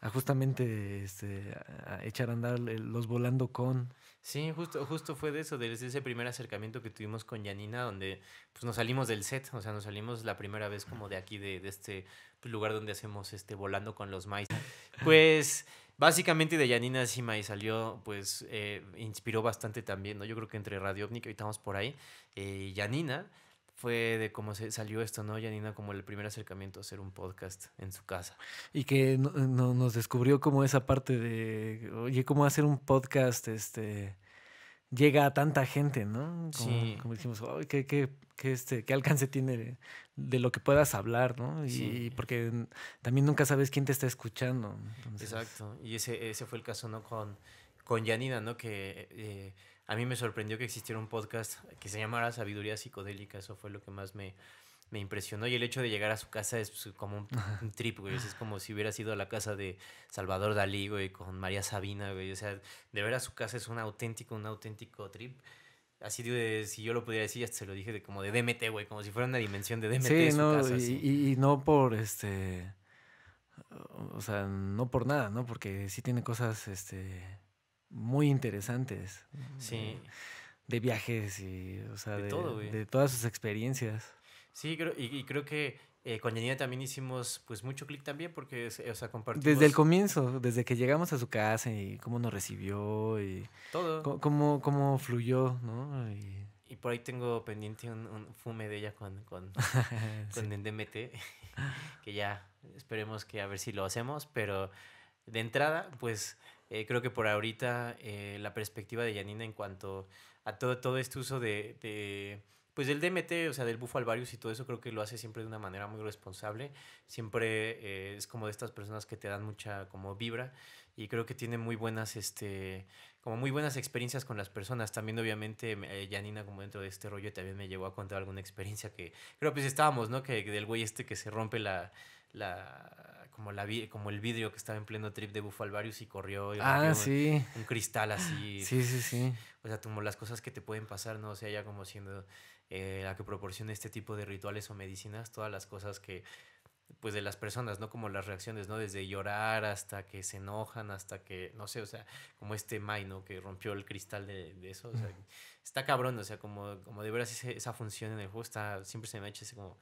a justamente este, a echar a andar los VolandoCon. Sí, justo, justo fue de eso, de ese primer acercamiento que tuvimos con Janina, donde pues, nos salimos del set, o sea, nos salimos la primera vez como de aquí, de, de este lugar donde hacemos este volando con los maíz. Pues básicamente de Janina Sima y salió, pues eh, inspiró bastante también, ¿no? Yo creo que entre Radio OVNI, que ahorita vamos por ahí, eh, Janina fue de cómo se salió esto, ¿no? Janina, como el primer acercamiento a hacer un podcast en su casa. Y que no, no, nos descubrió como esa parte de, oye, cómo hacer un podcast este llega a tanta gente, ¿no? Como, sí. Como dijimos, oh, qué, qué, qué, este, qué alcance tiene de, de lo que puedas hablar, ¿no? Y, sí. Y porque también nunca sabes quién te está escuchando. Entonces... Exacto. Y ese, ese fue el caso, ¿no? Con, con Janina, ¿no? Que... Eh, a mí me sorprendió que existiera un podcast que se llamara Sabiduría Psicodélica. Eso fue lo que más me, me impresionó. Y el hecho de llegar a su casa es como un, un trip, güey. Es como si hubieras ido a la casa de Salvador Dalí, güey, con María Sabina, güey. O sea, de ver a su casa es un auténtico, un auténtico trip. Así de, si yo lo pudiera decir, hasta se lo dije, de como de D M T, güey. Como si fuera una dimensión de D M T. Sí, de su no, casa, y, así. Y, y no por este... O sea, no por nada, ¿no? Porque sí tiene cosas, este... muy interesantes. Sí. De, de viajes y, o sea, de, de, todo, de todas sus experiencias. Sí, creo, y, y creo que eh, con Janina también hicimos pues mucho clic también porque, o sea, compartimos... Desde el comienzo, desde que llegamos a su casa y cómo nos recibió y... Todo. Cómo, cómo fluyó, ¿no? Y... y por ahí tengo pendiente un, un fume de ella con, con, sí. Con el D M T, que ya esperemos que a ver si lo hacemos, pero de entrada, pues... Eh, creo que por ahorita eh, la perspectiva de Janina en cuanto a todo, todo este uso de, de pues del D M T, o sea, del Bufo alvarius y todo eso, creo que lo hace siempre de una manera muy responsable. Siempre eh, es como de estas personas que te dan mucha como vibra y creo que tiene muy buenas, este, como muy buenas experiencias con las personas. También, obviamente, eh, Janina, como dentro de este rollo, también me llevó a contar alguna experiencia que creo pues estábamos, ¿no? Que del güey este que se rompe la... la como la como el vidrio que estaba en pleno trip de Bufo alvarius y corrió y ah, sí. un, un cristal así. Sí, sí, sí. O sea, como las cosas que te pueden pasar, ¿no? O sea, ya como siendo eh, la que proporciona este tipo de rituales o medicinas, todas las cosas que, pues, de las personas, ¿no? Como las reacciones, ¿no? Desde llorar hasta que se enojan, hasta que, no sé, o sea, como este May, ¿no? Que rompió el cristal de, de eso. O sea, mm. está cabrón, o sea, como, como de veras ese, esa función en el juego está, siempre se me ha hecho ese como...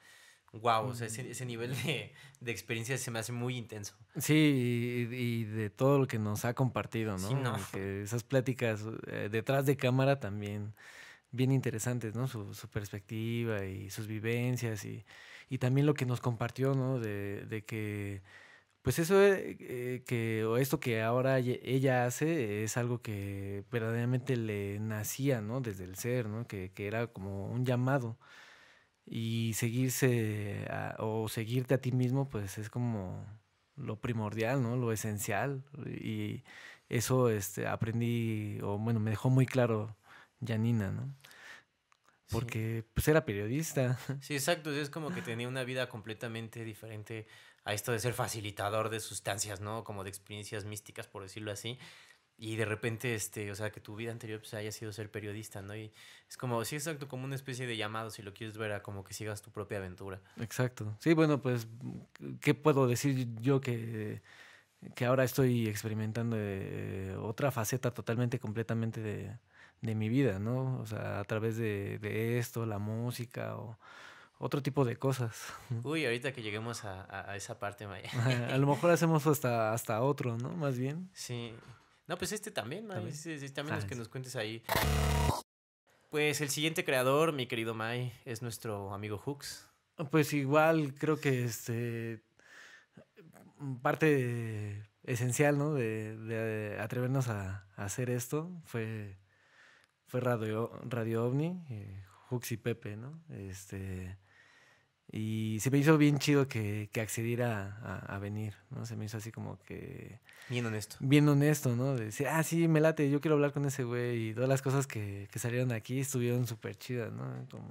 Wow, o sea, ese, ese nivel de, de experiencia se me hace muy intenso. Sí, y, y de todo lo que nos ha compartido, ¿no? Sí, no. Que esas pláticas eh, detrás de cámara también bien interesantes, ¿no? Su, su perspectiva y sus vivencias y, y también lo que nos compartió, ¿no? De, de que, pues eso eh, que, o esto que ahora ella hace es algo que verdaderamente le nacía, ¿no? Desde el ser, ¿no? Que, que era como un llamado. Y seguirse a, o seguirte a ti mismo, pues es como lo primordial, ¿no? Lo esencial. Y eso este, aprendí, o bueno, me dejó muy claro Janina, ¿no? Porque sí. Pues era periodista. Sí, exacto. Es como que tenía una vida completamente diferente a esto de ser facilitador de sustancias, ¿no? Como de experiencias místicas, por decirlo así. Y de repente, este, o sea, que tu vida anterior pues, haya sido ser periodista, ¿no? Y es como, sí, exacto, como una especie de llamado, si lo quieres ver, a como que sigas tu propia aventura. Exacto. Sí, bueno, pues, ¿qué puedo decir yo que, que ahora estoy experimentando eh, otra faceta totalmente, completamente de, de mi vida, ¿no? O sea, a través de, de esto, la música o... otro tipo de cosas. Uy, ahorita que lleguemos a, a, a esa parte, Maya. A, a lo mejor hacemos hasta, hasta otro, ¿no? Más bien. Sí. No, pues este también, May. También, este, este también ah, es que nos cuentes ahí. Pues el siguiente creador, mi querido May, es nuestro amigo Hooks. Pues igual creo que este parte esencial, ¿no? De, de atrevernos a, a hacer esto fue, fue Radio, Radio OVNI, eh, Hooks y Pepe, ¿no? Este... Y se me hizo bien chido que, que accediera a, a, a venir, ¿no? Se me hizo así como que... Bien honesto. Bien honesto, ¿no? De decir, ah, sí, me late, yo quiero hablar con ese güey. Y todas las cosas que, que salieron aquí estuvieron súper chidas, ¿no? Como...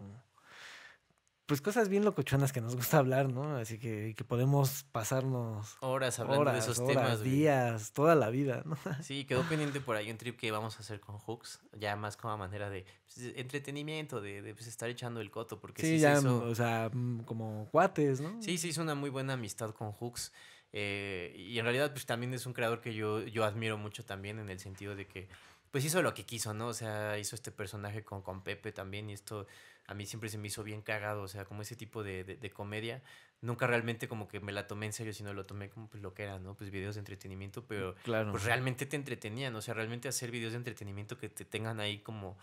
pues cosas bien locochonas que nos gusta hablar, ¿no? Así que, que podemos pasarnos horas hablando horas, de esos horas, temas, días, güey. Toda la vida, ¿no? Sí, quedó pendiente por ahí un trip que vamos a hacer con Hooks, ya más como manera de pues, entretenimiento, de, de pues, estar echando el coto, porque sí, sí ya, se hizo, o sea, como cuates, ¿no? Sí, sí, hizo una muy buena amistad con Hooks. Eh, y en realidad, pues también es un creador que yo, yo admiro mucho también en el sentido de que, pues hizo lo que quiso, ¿no? O sea, hizo este personaje con, con Pepe también y esto... A mí siempre se me hizo bien cagado, o sea, como ese tipo de, de, de comedia. Nunca realmente como que me la tomé en serio, sino lo tomé como pues lo que era, ¿no? Pues videos de entretenimiento, pero claro, pues realmente te entretenían. O sea, realmente hacer videos de entretenimiento que te tengan ahí como...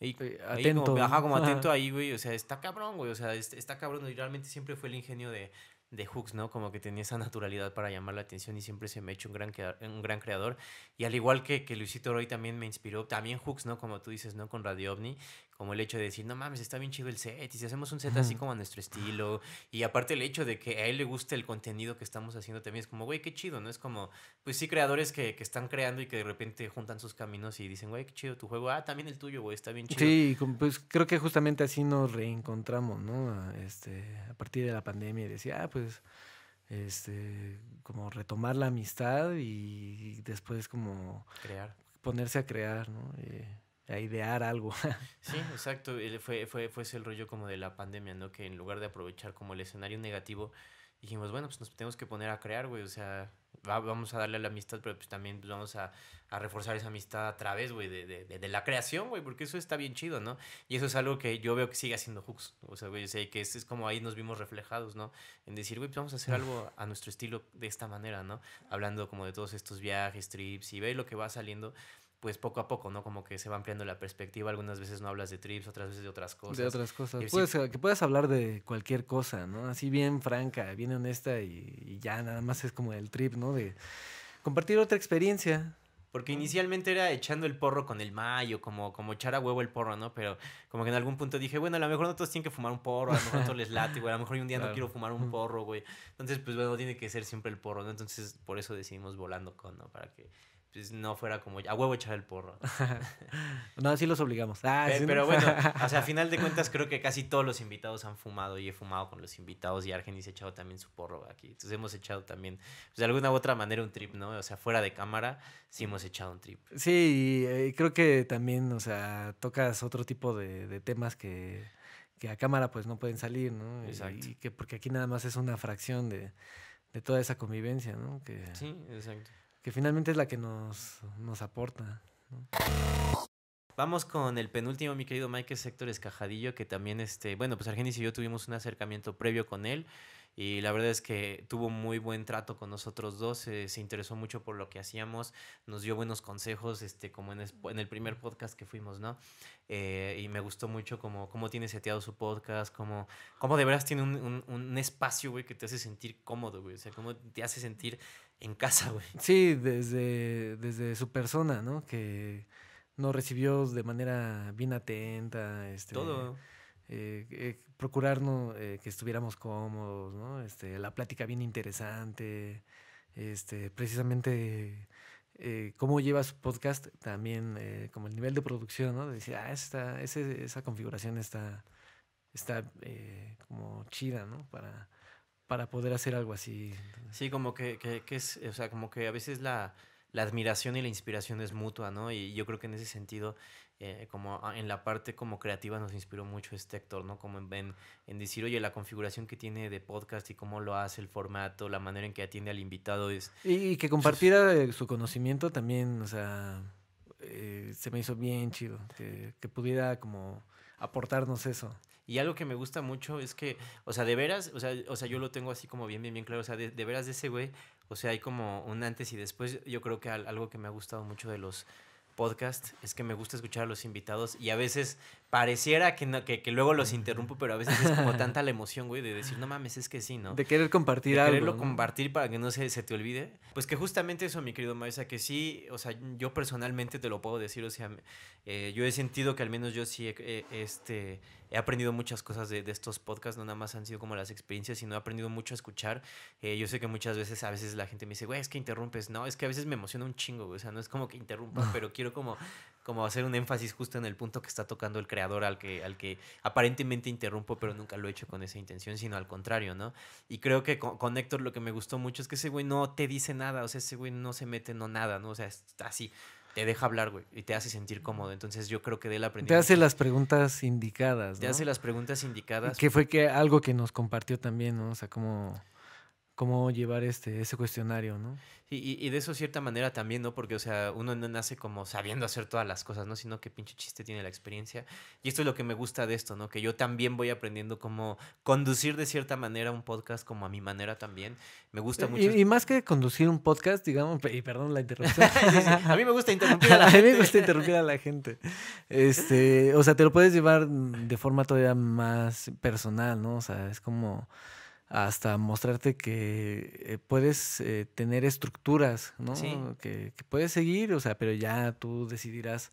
Ahí, atento. Ahí como, ajá, como atento ahí, güey. O sea, está cabrón, güey. O sea, está cabrón. Y realmente siempre fue el ingenio de, de Hooks, ¿no? Como que tenía esa naturalidad para llamar la atención y siempre se me ha hecho un gran, un gran creador. Y al igual que, que Luisito Rey también me inspiró. También Hooks, ¿no? Como tú dices, ¿no? Con Radio OVNI. Como el hecho de decir, no mames, está bien chido el set. Y si hacemos un set así como a nuestro estilo. Y aparte el hecho de que a él le guste el contenido que estamos haciendo también. Es como, güey, qué chido, ¿no? Es como, pues sí, creadores que, que están creando y que de repente juntan sus caminos y dicen, güey, qué chido tu juego. Ah, también el tuyo, güey, está bien chido. Sí, pues creo que justamente así nos reencontramos, ¿no? Este, a partir de la pandemia y decía, ah, pues, este, como retomar la amistad y, y después como... Crear. Ponerse a crear, ¿no? Eh, a idear algo. Sí, exacto. Fue, fue, fue ese el rollo como de la pandemia, ¿no? Que en lugar de aprovechar como el escenario negativo, dijimos, bueno, pues nos tenemos que poner a crear, güey. O sea, va, vamos a darle a la amistad, pero pues también pues, vamos a, a reforzar esa amistad a través, güey, de, de, de, de la creación, güey. Porque eso está bien chido, ¿no? Y eso es algo que yo veo que sigue haciendo Hooks. O sea, güey, o sea, que es, es como ahí nos vimos reflejados, ¿no? En decir, güey, pues vamos a hacer algo a nuestro estilo de esta manera, ¿no? Hablando como de todos estos viajes, trips y ve lo que va saliendo... pues poco a poco, ¿no? Como que se va ampliando la perspectiva. Algunas veces no hablas de trips, otras veces de otras cosas. De otras cosas. Que puedes, sí. que puedes hablar de cualquier cosa, ¿no? Así bien franca, bien honesta y, y ya nada más es como el trip, ¿no? De compartir otra experiencia. Porque inicialmente era echando el porro con el mayo, como, como echar a huevo el porro, ¿no? Pero como que en algún punto dije, bueno, a lo mejor no todos tienen que fumar un porro, a lo mejor todos les late, güey, a lo mejor un día claro. no quiero fumar un porro, güey. Entonces, pues bueno, tiene que ser siempre el porro, ¿no? Entonces, por eso decidimos volando con, ¿no? Para que... no fuera como a huevo echar el porro. No, sí los obligamos. Ah, pero, sí, pero no. Bueno, o sea, a final de cuentas creo que casi todos los invitados han fumado y he fumado con los invitados y Argenis ha echado también su porro aquí. Entonces hemos echado también, pues, de alguna u otra manera un trip, ¿no? O sea, fuera de cámara sí hemos echado un trip. Sí, y, eh, creo que también, o sea, tocas otro tipo de, de temas que, que a cámara pues no pueden salir, ¿no? Exacto. Y, y que porque aquí nada más es una fracción de, de toda esa convivencia, ¿no? Que... sí, exacto. Que finalmente es la que nos, nos aporta, ¿no? Vamos con el penúltimo, mi querido Mike, que es Sector Escajadillo, que también, este, bueno, pues Argenis y yo tuvimos un acercamiento previo con él y la verdad es que tuvo muy buen trato con nosotros dos, eh, se interesó mucho por lo que hacíamos, nos dio buenos consejos, este, como en, es, en el primer podcast que fuimos, ¿no? Eh, y me gustó mucho cómo, cómo tiene seteado su podcast, cómo, cómo de veras tiene un, un, un espacio, güey, que te hace sentir cómodo, güey, o sea, cómo te hace sentir... en casa, güey. Sí, desde, desde su persona, ¿no? Que nos recibió de manera bien atenta. Este, Todo. Eh, eh, procurarnos eh, que estuviéramos cómodos, ¿no? Este, la plática bien interesante. Este, precisamente eh, cómo lleva su podcast, también eh, como el nivel de producción, ¿no? De decir, ah, esta, ese, esa configuración está, está eh, como chida, ¿no? Para... para poder hacer algo así. Sí, como que, que, que es, o sea, como que a veces la, la admiración y la inspiración es mutua, ¿no? Y yo creo que en ese sentido, eh, como en la parte como creativa nos inspiró mucho este Héctor, ¿no? Como en, en decir, oye, la configuración que tiene de podcast y cómo lo hace, el formato, la manera en que atiende al invitado es... Y, y que compartiera sus... su conocimiento también, o sea, eh, se me hizo bien chido, que, que pudiera como aportarnos eso. Y algo que me gusta mucho es que, o sea, de veras, o sea, o sea yo lo tengo así como bien, bien, bien claro, o sea, de, de veras de ese güey, o sea, hay como un antes y después. Yo creo que algo que me ha gustado mucho de los podcasts es que me gusta escuchar a los invitados y a veces pareciera que, no, que, que luego los interrumpo, pero a veces es como tanta la emoción, güey, de decir, no mames, es que sí, ¿no? De querer compartir de algo. De quererlo, ¿no? Compartir para que no se, se te olvide. Pues que justamente eso, mi querido Maisa, que sí, o sea, yo personalmente te lo puedo decir, o sea, eh, yo he sentido que al menos yo sí, eh, este... he aprendido muchas cosas de, de estos podcasts. No nada más han sido como las experiencias, sino he aprendido mucho a escuchar. Eh, yo sé que muchas veces, a veces la gente me dice, güey, es que interrumpes. No, es que a veces me emociona un chingo, güey. O sea, no es como que interrumpa, pero quiero como, como hacer un énfasis justo en el punto que está tocando el creador, al que, al que aparentemente interrumpo, pero nunca lo he hecho con esa intención, sino al contrario, ¿no? Y creo que con, con Héctor lo que me gustó mucho es que ese güey no te dice nada. O sea, ese güey no se mete, no nada, ¿no? O sea, es así. Te deja hablar, güey, y te hace sentir cómodo. Entonces yo creo que de él aprendí. Te hace las preguntas indicadas, ¿no? Te hace las preguntas indicadas. Que fue que algo que nos compartió también, ¿no? O sea, cómo, cómo llevar este, ese cuestionario, ¿no? Y, y, y de eso cierta manera también, ¿no? Porque, o sea, uno no nace como sabiendo hacer todas las cosas, ¿no? Sino que pinche chiste tiene la experiencia. Y esto es lo que me gusta de esto, ¿no? Que yo también voy aprendiendo cómo conducir de cierta manera un podcast como a mi manera también. Me gusta mucho. Y, y más que conducir un podcast, digamos, y perdón la interrupción. sí, sí. A mí me gusta interrumpir a la gente. A mí me gusta interrumpir a la gente. Este, o sea, te lo puedes llevar de forma todavía más personal, ¿no? O sea, es como hasta mostrarte que eh, puedes eh, tener estructuras, ¿no? Sí. Que, que puedes seguir, o sea, pero ya tú decidirás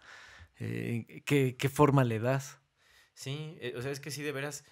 eh, qué, qué forma le das. Sí, eh, o sea, es que sí, de veras.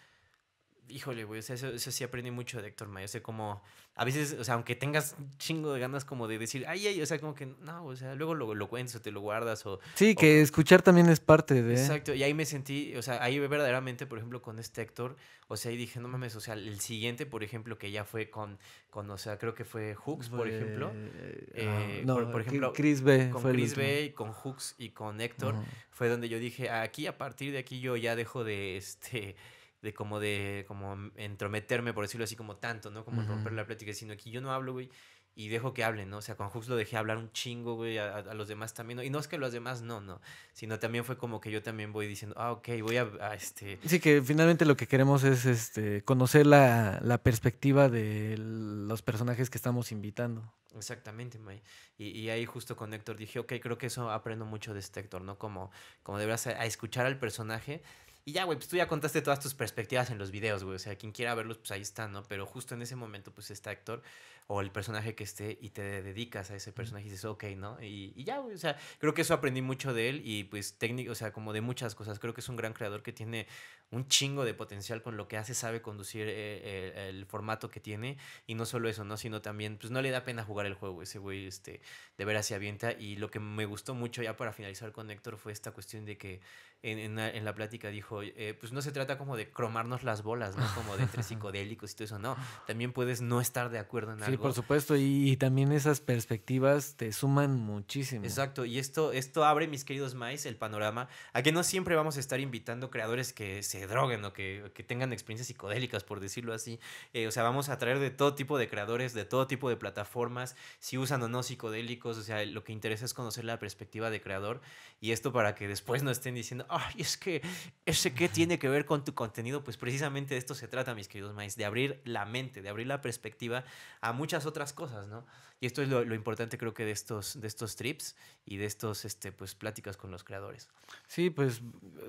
Híjole, güey, o sea, eso, eso sí aprendí mucho de Héctor May. O sea, como, a veces, o sea, aunque tengas un chingo de ganas como de decir, ay, ay, o sea, como que, no, o sea, luego lo, lo cuentas o te lo guardas o... Sí, que o, escuchar también es parte de... Exacto, y ahí me sentí, o sea, ahí verdaderamente, por ejemplo, con este Héctor, o sea, ahí dije, no mames, o sea, el siguiente, por ejemplo, que ya fue con, con o sea, creo que fue Hooks, por eh, ejemplo. Eh, no, por, por ejemplo, Chris B. Con fue Chris B, y con Hooks y con Héctor, uh-huh. Fue donde yo dije, aquí, a partir de aquí, yo ya dejo de, este... de como de como entrometerme, por decirlo así, como tanto, ¿no? Como uh-huh. romper la plática, sino que yo no hablo, güey, y dejo que hablen, ¿no? O sea, con Hooks lo dejé hablar un chingo, güey, a, a los demás también, ¿no? Y no es que los demás no, no, sino también fue como que yo también voy diciendo, ah, ok, voy a, a este... Sí, que finalmente lo que queremos es este conocer la, la perspectiva de los personajes que estamos invitando. Exactamente, May. Y, y ahí justo con Héctor dije, ok, creo que eso aprendo mucho de este Héctor, ¿no? Como, como de verdad a, a escuchar al personaje. Y ya, güey, pues tú ya contaste todas tus perspectivas en los videos, güey. O sea, quien quiera verlos, pues ahí están, ¿no? Pero justo en ese momento, pues está Héctor o el personaje que esté y te dedicas a ese personaje y dices, ok, ¿no? Y, y ya, güey, o sea, creo que eso aprendí mucho de él y pues técnico, o sea, como de muchas cosas. Creo que es un gran creador que tiene un chingo de potencial con lo que hace, sabe conducir eh, el, el formato que tiene. Y no solo eso, ¿no? Sino también, pues no le da pena jugar el juego. Ese güey, este, de veras se avienta. Y lo que me gustó mucho ya para finalizar con Héctor fue esta cuestión de que en, en, la, en la plática dijo, Eh, pues no se trata como de cromarnos las bolas, ¿no? Como de entre psicodélicos y todo eso, no. También puedes no estar de acuerdo en sí, algo. Sí, por supuesto, y, y también esas perspectivas te suman muchísimo. Exacto, y esto, esto abre, mis queridos maíz, el panorama a que no siempre vamos a estar invitando creadores que se droguen o que, que tengan experiencias psicodélicas, por decirlo así. Eh, o sea, vamos a traer de todo tipo de creadores, de todo tipo de plataformas, si usan o no psicodélicos. O sea, lo que interesa es conocer la perspectiva de creador y esto para que después no estén diciendo, ay, es que eso qué tiene que ver con tu contenido. Pues precisamente de esto se trata, mis queridos maíz, de abrir la mente, de abrir la perspectiva a muchas otras cosas, ¿no? Y esto es lo, lo importante, creo que de estos, de estos trips y de estos este, pues, pláticas con los creadores. Sí, pues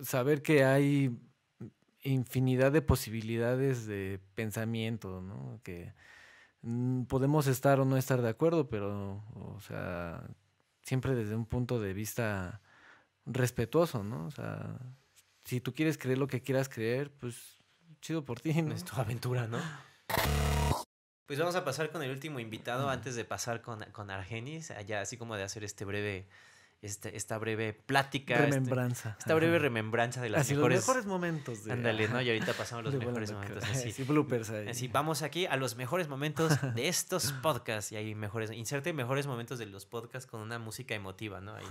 saber que hay infinidad de posibilidades de pensamiento, ¿no? Que podemos estar o no estar de acuerdo, pero, o sea, siempre desde un punto de vista respetuoso, ¿no? O sea, si tú quieres creer lo que quieras creer, pues chido por ti, ¿no? Es tu aventura, ¿no? Pues vamos a pasar con el último invitado antes de pasar con, con Argenis, allá así como de hacer este breve, este, esta breve plática. Remembranza. Este, esta breve remembranza de las así mejores... los mejores momentos. De... Ándale, ¿no? Y ahorita pasamos los mejores momentos. Así, así bloopers ahí. Así, vamos aquí a los mejores momentos de estos podcasts. Y hay mejores... Inserte mejores momentos de los podcasts con una música emotiva, ¿no? Ahí,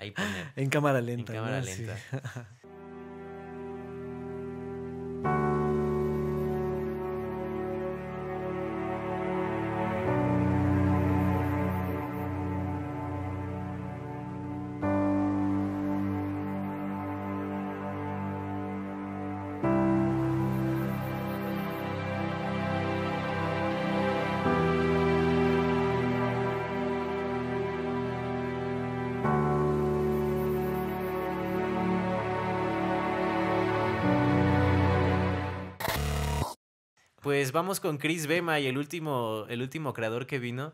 ahí poner. En cámara lenta. En cámara ¿no? lenta. Sí. Pues vamos con Chris Bema y el último, el último creador que vino.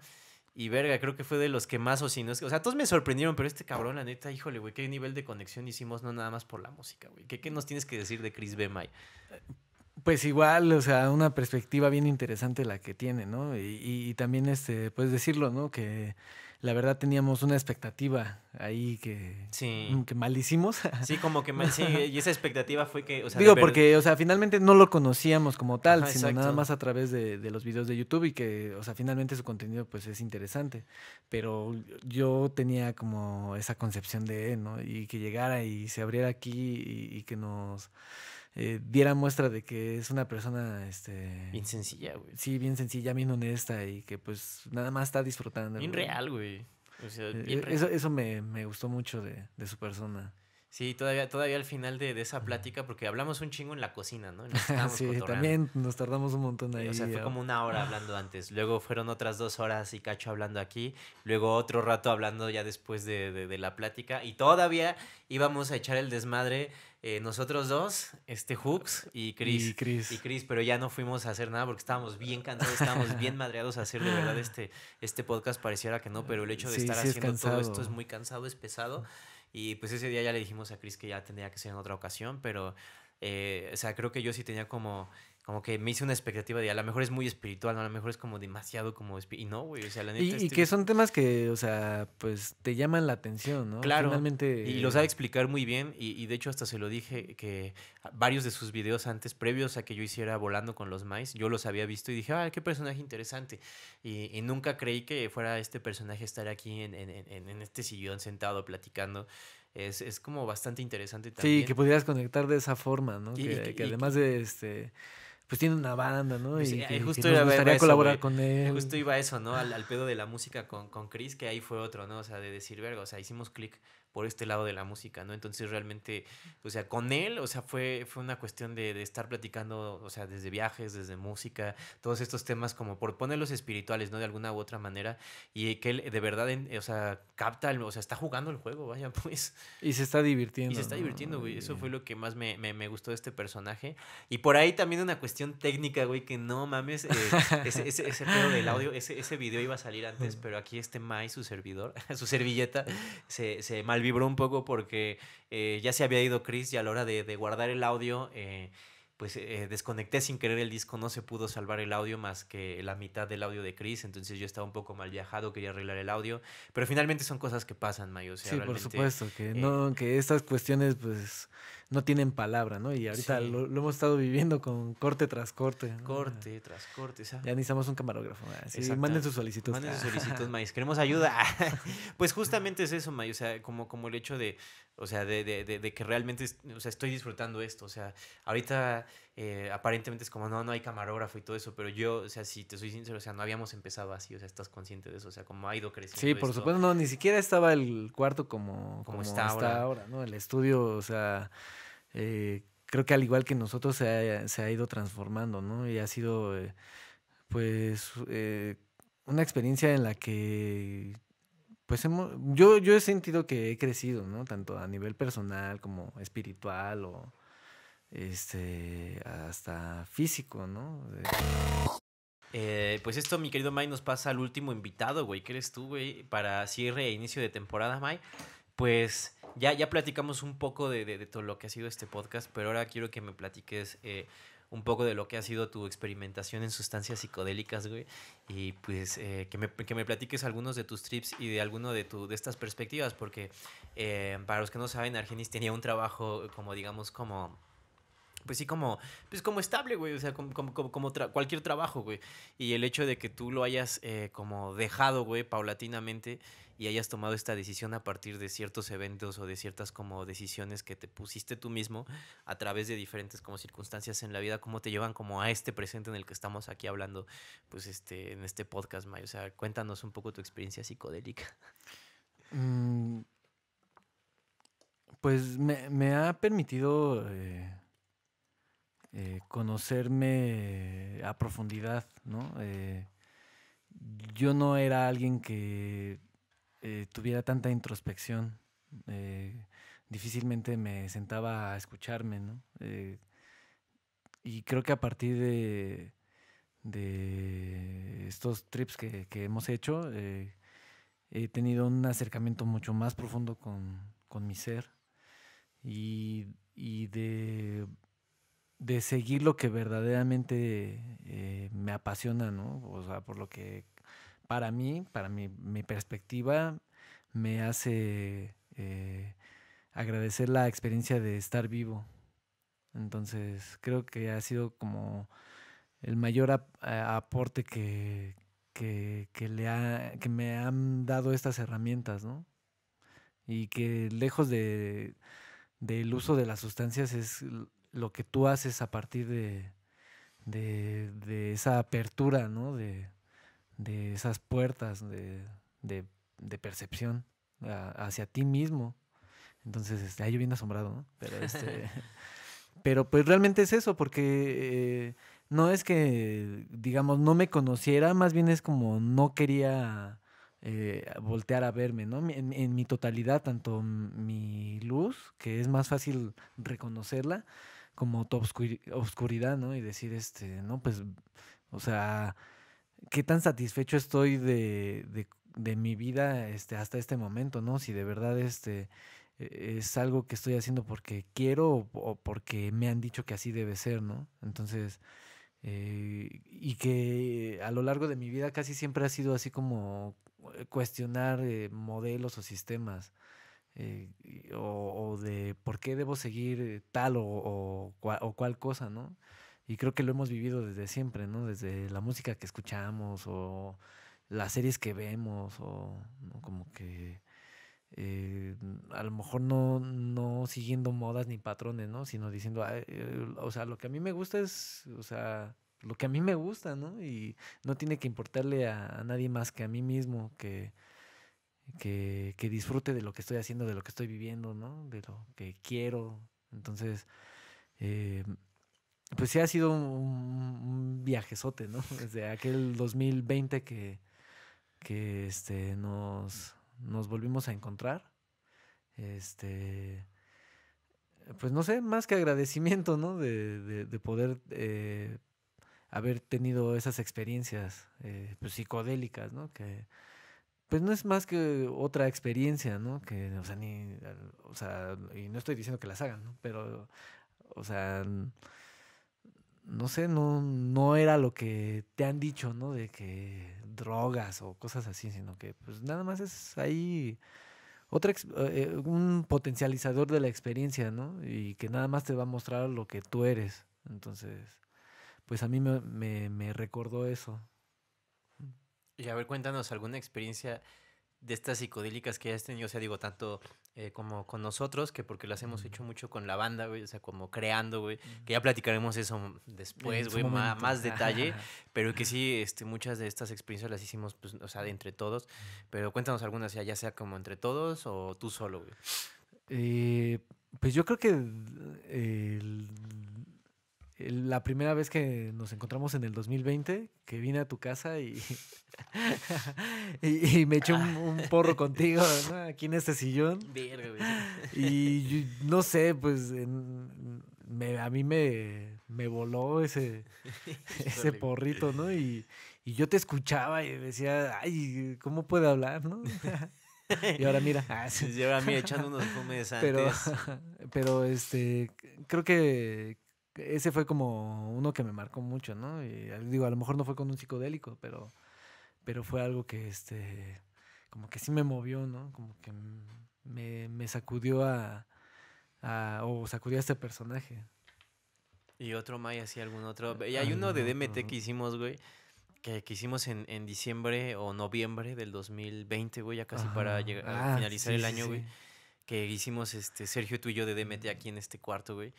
Y verga, creo que fue de los que más oscinos. O sea, todos me sorprendieron, pero este cabrón, la neta, híjole, güey, qué nivel de conexión hicimos, no nada más por la música, güey. ¿Qué, qué nos tienes que decir de Chris B. May? Pues igual, o sea, una perspectiva bien interesante la que tiene, ¿no? Y, y, y también, este, pues decirlo, ¿no? Que la verdad teníamos una expectativa ahí que, sí. que mal hicimos. Sí, como que mal, sí, y esa expectativa fue que... O sea, digo, porque, o sea, finalmente no lo conocíamos como tal, ajá, sino exacto. nada más a través de, de los videos de YouTube y que, o sea, finalmente su contenido, pues, es interesante. Pero yo tenía como esa concepción de él, ¿no? Y que llegara y se abriera aquí y, y que nos... Eh, diera muestra de que es una persona este bien sencilla, güey. Sí, bien sencilla, bien honesta y que pues nada más está disfrutando. Bien güey. real, güey. O sea, bien eh, real. Eso, eso me, me gustó mucho de, de su persona. Sí, todavía, todavía al final de, de esa plática, porque hablamos un chingo en la cocina, ¿no? Nos sí, también nos tardamos un montón ahí. O sea, fue como una hora hablando antes, luego fueron otras dos horas y cacho hablando aquí, luego otro rato hablando ya después de, de, de la plática, y todavía íbamos a echar el desmadre eh, nosotros dos, este Hooks y Chris, y Chris. Y Chris, pero ya no fuimos a hacer nada porque estábamos bien cansados, estábamos bien madreados a hacer de verdad este, este podcast, pareciera que no, pero el hecho de sí, estar sí, haciendo es todo esto es muy cansado, es pesado. Y pues ese día ya le dijimos a Chris que ya tendría que ser en otra ocasión, pero, eh, o sea, creo que yo sí tenía como, como que me hice una expectativa de a lo mejor es muy espiritual, ¿no? A lo mejor es como demasiado como... Y no, güey, o sea, la neta... Y, estoy... y que son temas que, o sea, pues te llaman la atención, ¿no? Claro, finalmente, y eh... lo sabe explicar muy bien, y, y de hecho hasta se lo dije que varios de sus videos antes, previos a que yo hiciera Volando con los Maíz, yo los había visto y dije, ah, qué personaje interesante. Y, y nunca creí que fuera este personaje estar aquí en, en, en, en este sillón sentado platicando. Es, es como bastante interesante también. Sí, que pudieras conectar de esa forma, ¿no? Y, que, y, que además y, de este... Pues tiene una banda, ¿no? Pues, y que, justo que nos gustaría eso, colaborar wey. con él. Justo iba eso, ¿no? Al, al pedo de la música con, con Chris, que ahí fue otro, ¿no? O sea, de decir, verga, o sea, hicimos clic por este lado de la música, ¿no? Entonces realmente, o sea, con él, o sea, fue, fue una cuestión de, de estar platicando, o sea, desde viajes, desde música, todos estos temas como por ponerlos espirituales, ¿no? De alguna u otra manera. Y que él de verdad, en, o sea, capta, el, o sea, está jugando el juego, vaya, pues. Y se está divirtiendo. Y se está divirtiendo, güey. ¿No? Eso fue lo que más me, me, me gustó de este personaje. Y por ahí también una cuestión técnica, güey, que no mames, eh, ese, ese, ese pedo del audio, ese, ese video iba a salir antes, pero aquí este Mai, su servidor, su servilleta, se, se malvibró un poco porque eh, ya se había ido Chris y a la hora de, de guardar el audio, eh, pues eh, desconecté sin querer el disco, no se pudo salvar el audio más que la mitad del audio de Chris, entonces yo estaba un poco mal viajado, quería arreglar el audio, pero finalmente son cosas que pasan, Mai, o sea, sí, realmente, por supuesto, que, eh, no, que estas cuestiones, pues... no tienen palabra, ¿no? Y ahorita sí. lo, lo hemos estado viviendo con corte tras corte. ¿No? Corte tras corte. ¿Sabes? Ya necesitamos un camarógrafo. Sí, manden sus solicitudes. Manden sus solicitudes, Maíz. Queremos ayuda. Pues justamente es eso, Maíz. O sea, como, como el hecho de, o sea, de, de, de, de que realmente, o sea, estoy disfrutando esto. O sea, ahorita... Eh, aparentemente es como, no, no hay camarógrafo y todo eso, pero yo, o sea, si te soy sincero, o sea, no habíamos empezado así, o sea, estás consciente de eso, o sea, como ha ido creciendo. Sí, por esto. supuesto, no, ni siquiera estaba el cuarto como, como, como está, está ahora. ahora, ¿no? El estudio, o sea, eh, creo que al igual que nosotros se ha, se ha ido transformando, ¿no? Y ha sido, eh, pues, eh, una experiencia en la que... Pues hemos, yo, yo he sentido que he crecido, ¿no? Tanto a nivel personal como espiritual o... este hasta físico, ¿no? Eh, pues esto, mi querido Mai, nos pasa al último invitado, güey. ¿Qué eres tú, güey? Para cierre e inicio de temporada, Mai. Pues ya, ya platicamos un poco de, de, de todo lo que ha sido este podcast, pero ahora quiero que me platiques eh, un poco de lo que ha sido tu experimentación en sustancias psicodélicas, güey. Y pues eh, que, me, que me platiques algunos de tus trips y de alguno de, tu, de estas perspectivas, porque eh, para los que no saben, Argenis tenía un trabajo como, digamos, como... Pues sí, como, pues como estable, güey, o sea, como, como, como tra- cualquier trabajo, güey. Y el hecho de que tú lo hayas eh, como dejado, güey, paulatinamente y hayas tomado esta decisión a partir de ciertos eventos o de ciertas como decisiones que te pusiste tú mismo a través de diferentes como circunstancias en la vida, cómo te llevan como a este presente en el que estamos aquí hablando, pues este, en este podcast, Mai. O sea, cuéntanos un poco tu experiencia psicodélica. Mm, pues me, me ha permitido... Eh... Eh, conocerme a profundidad, ¿no? Eh, yo no era alguien que eh, tuviera tanta introspección. Eh, difícilmente me sentaba a escucharme, ¿no? Eh, y creo que a partir de, de estos trips que, que hemos hecho, eh, he tenido un acercamiento mucho más profundo con, con mi ser y, y de, de seguir lo que verdaderamente eh, me apasiona, ¿no? O sea, por lo que para mí, para mi, mi perspectiva, me hace eh, agradecer la experiencia de estar vivo. Entonces, creo que ha sido como el mayor ap aporte que, que, que, le ha, que me han dado estas herramientas, ¿no? Y que lejos de, del uso de las sustancias es lo que tú haces a partir de, de, de esa apertura, ¿no? De, de esas puertas de, de, de percepción a, hacia ti mismo. Entonces, este, ahí yo bien asombrado, ¿no? Pero, este, pero pues realmente es eso, porque... Eh, no es que, digamos, no me conociera, más bien es como no quería eh, voltear a verme, ¿no? En, en mi totalidad, tanto mi luz, que es más fácil reconocerla, como tu obscur obscuridad, ¿no? Y decir, este, no, pues, o sea, qué tan satisfecho estoy de, de, de mi vida este, hasta este momento, ¿no? Si de verdad este, es algo que estoy haciendo porque quiero o, o porque me han dicho que así debe ser, ¿no? Entonces... Eh, y que a lo largo de mi vida casi siempre ha sido así como cuestionar eh, modelos o sistemas eh, o, o de por qué debo seguir tal o, o, o cual cosa, ¿no? Y creo que lo hemos vivido desde siempre, ¿no? Desde la música que escuchamos o las series que vemos o, ¿no? Como que eh, a lo mejor no, no siguiendo modas ni patrones, ¿no? Sino diciendo, ay, eh, o sea, lo que a mí me gusta es, o sea, lo que a mí me gusta, ¿no? Y no tiene que importarle a, a nadie más que a mí mismo, que, que, que disfrute de lo que estoy haciendo, de lo que estoy viviendo, ¿no? De lo que quiero. Entonces, eh, pues sí ha sido un, un viajezote, ¿no? Desde aquel dos mil veinte que, que este, nos... nos volvimos a encontrar, este, pues no sé, más que agradecimiento, ¿no? De, de, de poder eh, haber tenido esas experiencias eh, pues, psicodélicas, ¿no? Que pues no es más que otra experiencia, ¿no? Que, o sea, ni, o sea, y no estoy diciendo que las hagan, ¿no? Pero, o sea, no sé, no, no era lo que te han dicho, ¿no? De que drogas o cosas así, sino que pues nada más es ahí otra, eh, un potencializador de la experiencia, ¿no? Y que nada más te va a mostrar lo que tú eres. Entonces, pues a mí me, me, me recordó eso. Y a ver, cuéntanos alguna experiencia de estas psicodélicas que hayas tenido, o sea, digo, tanto eh, como con nosotros, que porque las hemos hecho mucho con la banda, güey, o sea, como creando, güey, mm. que ya platicaremos eso después, güey, más, más detalle, pero que sí, este, muchas de estas experiencias las hicimos, pues, o sea, de entre todos, pero cuéntanos algunas, ya sea como entre todos o tú solo, güey. Eh, pues yo creo que eh, el, el, la primera vez que nos encontramos en el dos mil veinte, que vine a tu casa y... y, y me eché un, un porro contigo, ¿no? Aquí en este sillón. Verga, güey. Y yo, no sé, pues en, me, a mí me, me voló ese, ese porrito, ¿no? Y, y yo te escuchaba y decía, ay, ¿cómo puede hablar, no? Y ahora mira. Y ahora mira, echando unos fumes antes. Pero, pero este, creo que ese fue como uno que me marcó mucho, ¿no? Y, digo, a lo mejor no fue con un psicodélico, pero... pero fue algo que, este, como que sí me movió, ¿no? Como que me, me sacudió a, a o sacudió a este personaje. Y otro May, así algún otro. Y hay ah, uno de D M T no, no. que hicimos, güey, que, que hicimos en, en diciembre o noviembre del dos mil veinte, güey, ya casi Ajá. para llegar, ah, finalizar sí, el año, sí, güey. Sí. Que hicimos, este, Sergio, tú y yo de D M T aquí en este cuarto, güey.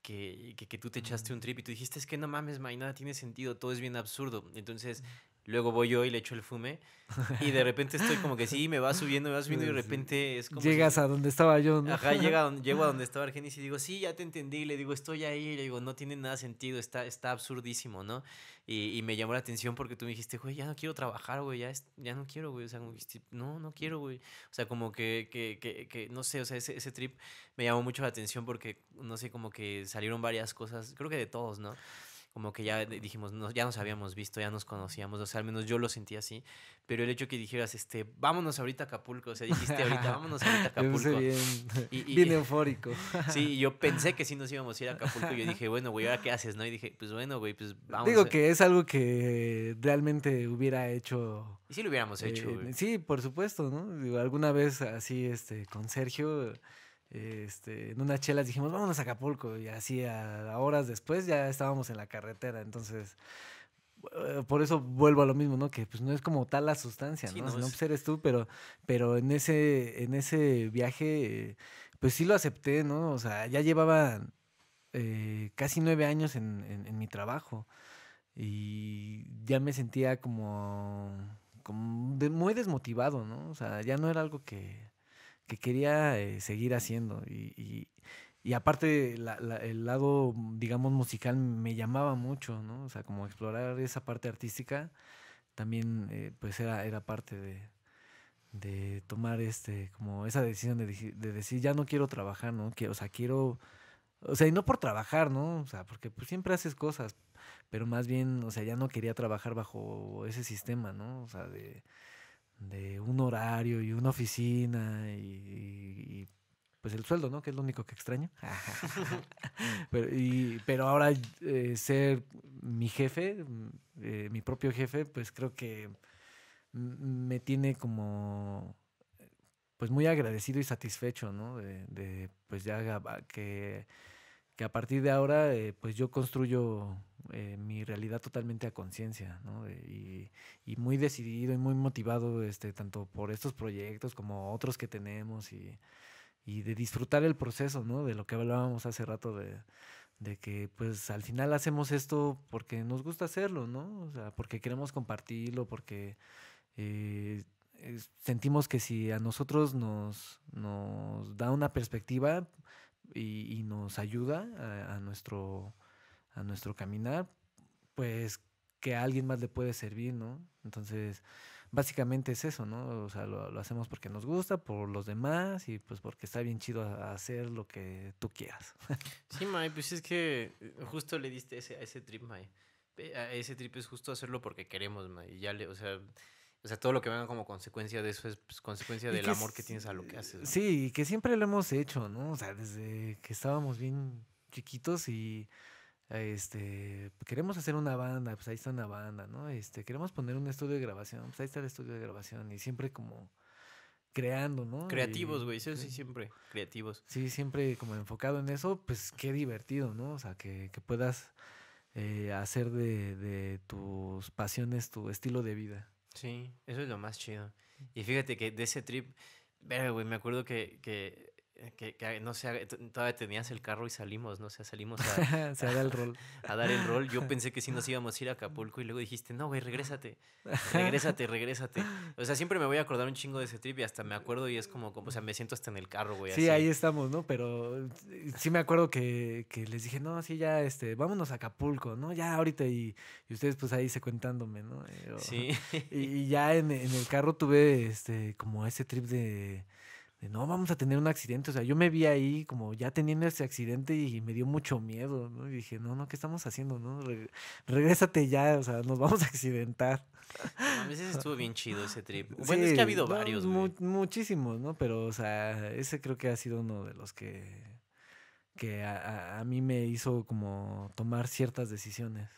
Que, que, que tú te echaste un trip y tú dijiste, es que no mames, May, nada tiene sentido, todo es bien absurdo. Entonces... luego voy yo y le echo el fume y de repente estoy como que sí, me va subiendo, me va subiendo y de repente es como... Llegas si... a donde estaba yo, ¿no? Ajá, llega a donde, llego a donde estaba Argenis y digo, sí, ya te entendí, y le digo, estoy ahí, y le digo, no tiene nada sentido, está, está absurdísimo, ¿no? Y, y me llamó la atención porque tú me dijiste, güey, ya no quiero trabajar, güey, ya, es, ya no quiero, güey, o sea, como que, no, no quiero, güey. O sea, como que, que, que, que no sé, o sea, ese, ese trip me llamó mucho la atención porque, no sé, como que salieron varias cosas, creo que de todos, ¿no? como que ya dijimos, no, ya nos habíamos visto, ya nos conocíamos, o sea, al menos yo lo sentí así, pero el hecho que dijeras, este, vámonos ahorita a Acapulco, o sea, dijiste ahorita, vámonos ahorita a Acapulco. Bien, y, y, bien eufórico. Sí, y yo pensé que sí nos íbamos a ir a Acapulco, y yo dije, bueno, güey, ¿ahora qué haces? ¿No? Y dije, pues bueno, güey, pues vamos. Digo que es algo que realmente hubiera hecho. Y sí lo hubiéramos eh, hecho, güey. Sí, por supuesto, ¿no? Digo, alguna vez así, este, con Sergio... Este, en unas chelas dijimos, vámonos a Acapulco, y así a, a horas después ya estábamos en la carretera, entonces por eso vuelvo a lo mismo, ¿no? Que pues no es como tal la sustancia, sí, ¿no? No, si no, pues eres tú, pero, pero en, ese, en ese viaje, pues sí lo acepté, ¿no? O sea, ya llevaba eh, casi nueve años en, en, en mi trabajo y ya me sentía como, como de, muy desmotivado, ¿no? O sea, ya no era algo que... que quería eh, seguir haciendo y, y, y aparte la, la, el lado, digamos, musical me llamaba mucho, ¿no? O sea, como explorar esa parte artística también eh, pues era, era parte de, de tomar este como esa decisión de, de decir ya no quiero trabajar, ¿no? Quiero, o sea, quiero, o sea, y no por trabajar, ¿no? O sea, porque pues, siempre haces cosas, pero más bien, o sea, ya no quería trabajar bajo ese sistema, ¿no? O sea, de... de un horario y una oficina y, y, y pues el sueldo, ¿no? Que es lo único que extraño. pero, y, pero ahora eh, ser mi jefe, eh, mi propio jefe, pues creo que me tiene como pues muy agradecido y satisfecho, ¿no? De, de pues ya que, que a partir de ahora eh, pues yo construyo... Eh, mi realidad totalmente a conciencia, ¿no? Y, y muy decidido y muy motivado este, tanto por estos proyectos como otros que tenemos y, y de disfrutar el proceso, ¿no? De lo que hablábamos hace rato de, de que pues al final hacemos esto porque nos gusta hacerlo, ¿no? O sea, porque queremos compartirlo, porque eh, sentimos que si a nosotros nos, nos da una perspectiva y, y nos ayuda a, a nuestro... a nuestro caminar, pues que a alguien más le puede servir, ¿no? Entonces, básicamente es eso, ¿no? O sea, lo, lo hacemos porque nos gusta, por los demás y pues porque está bien chido hacer lo que tú quieras. Sí, May, pues es que justo le diste ese, a ese trip, May. A ese trip es justo hacerlo porque queremos, May. Y ya le, o sea... O sea, todo lo que venga como consecuencia de eso es pues, consecuencia del amor que tienes a lo que haces, ¿no? Sí, y que siempre lo hemos hecho, ¿no? O sea, desde que estábamos bien chiquitos y... Este, queremos hacer una banda, pues ahí está una banda, ¿no? Este, queremos poner un estudio de grabación, pues ahí está el estudio de grabación y siempre como creando, ¿no? Creativos, güey, eso sí, siempre, creativos. Sí, siempre como enfocado en eso, pues qué divertido, ¿no? O sea, que, que puedas eh, hacer de, de tus pasiones tu estilo de vida. Sí, eso es lo más chido. Y fíjate que de ese trip, güey, me acuerdo que... que Que, que no sé, todavía tenías el carro y salimos, ¿no? O sea, salimos a, a, da el rol. a dar el rol. Yo pensé que sí nos íbamos a ir a Acapulco y luego dijiste, no, güey, regrésate, regrésate, regrésate. O sea, siempre me voy a acordar un chingo de ese trip y hasta me acuerdo y es como, como o sea, me siento hasta en el carro, güey. Sí, así. Ahí estamos, ¿no? Pero sí me acuerdo que, que les dije, no, sí, ya, este, vámonos a Acapulco, ¿no? Ya ahorita y, y ustedes pues ahí secuentándome, ¿no? Yo, sí. Y, y ya en, en el carro tuve este como ese trip de... no, vamos a tener un accidente. O sea, yo me vi ahí como ya teniendo ese accidente y me dio mucho miedo, ¿no? Y dije, no, no, ¿qué estamos haciendo, no? Re- regrésate ya, o sea, nos vamos a accidentar. A veces estuvo bien chido ese trip. Bueno, sí, es que ha habido no, varios, mu- Muchísimos, ¿no? Pero, o sea, ese creo que ha sido uno de los que, que a, a, a mí me hizo como tomar ciertas decisiones.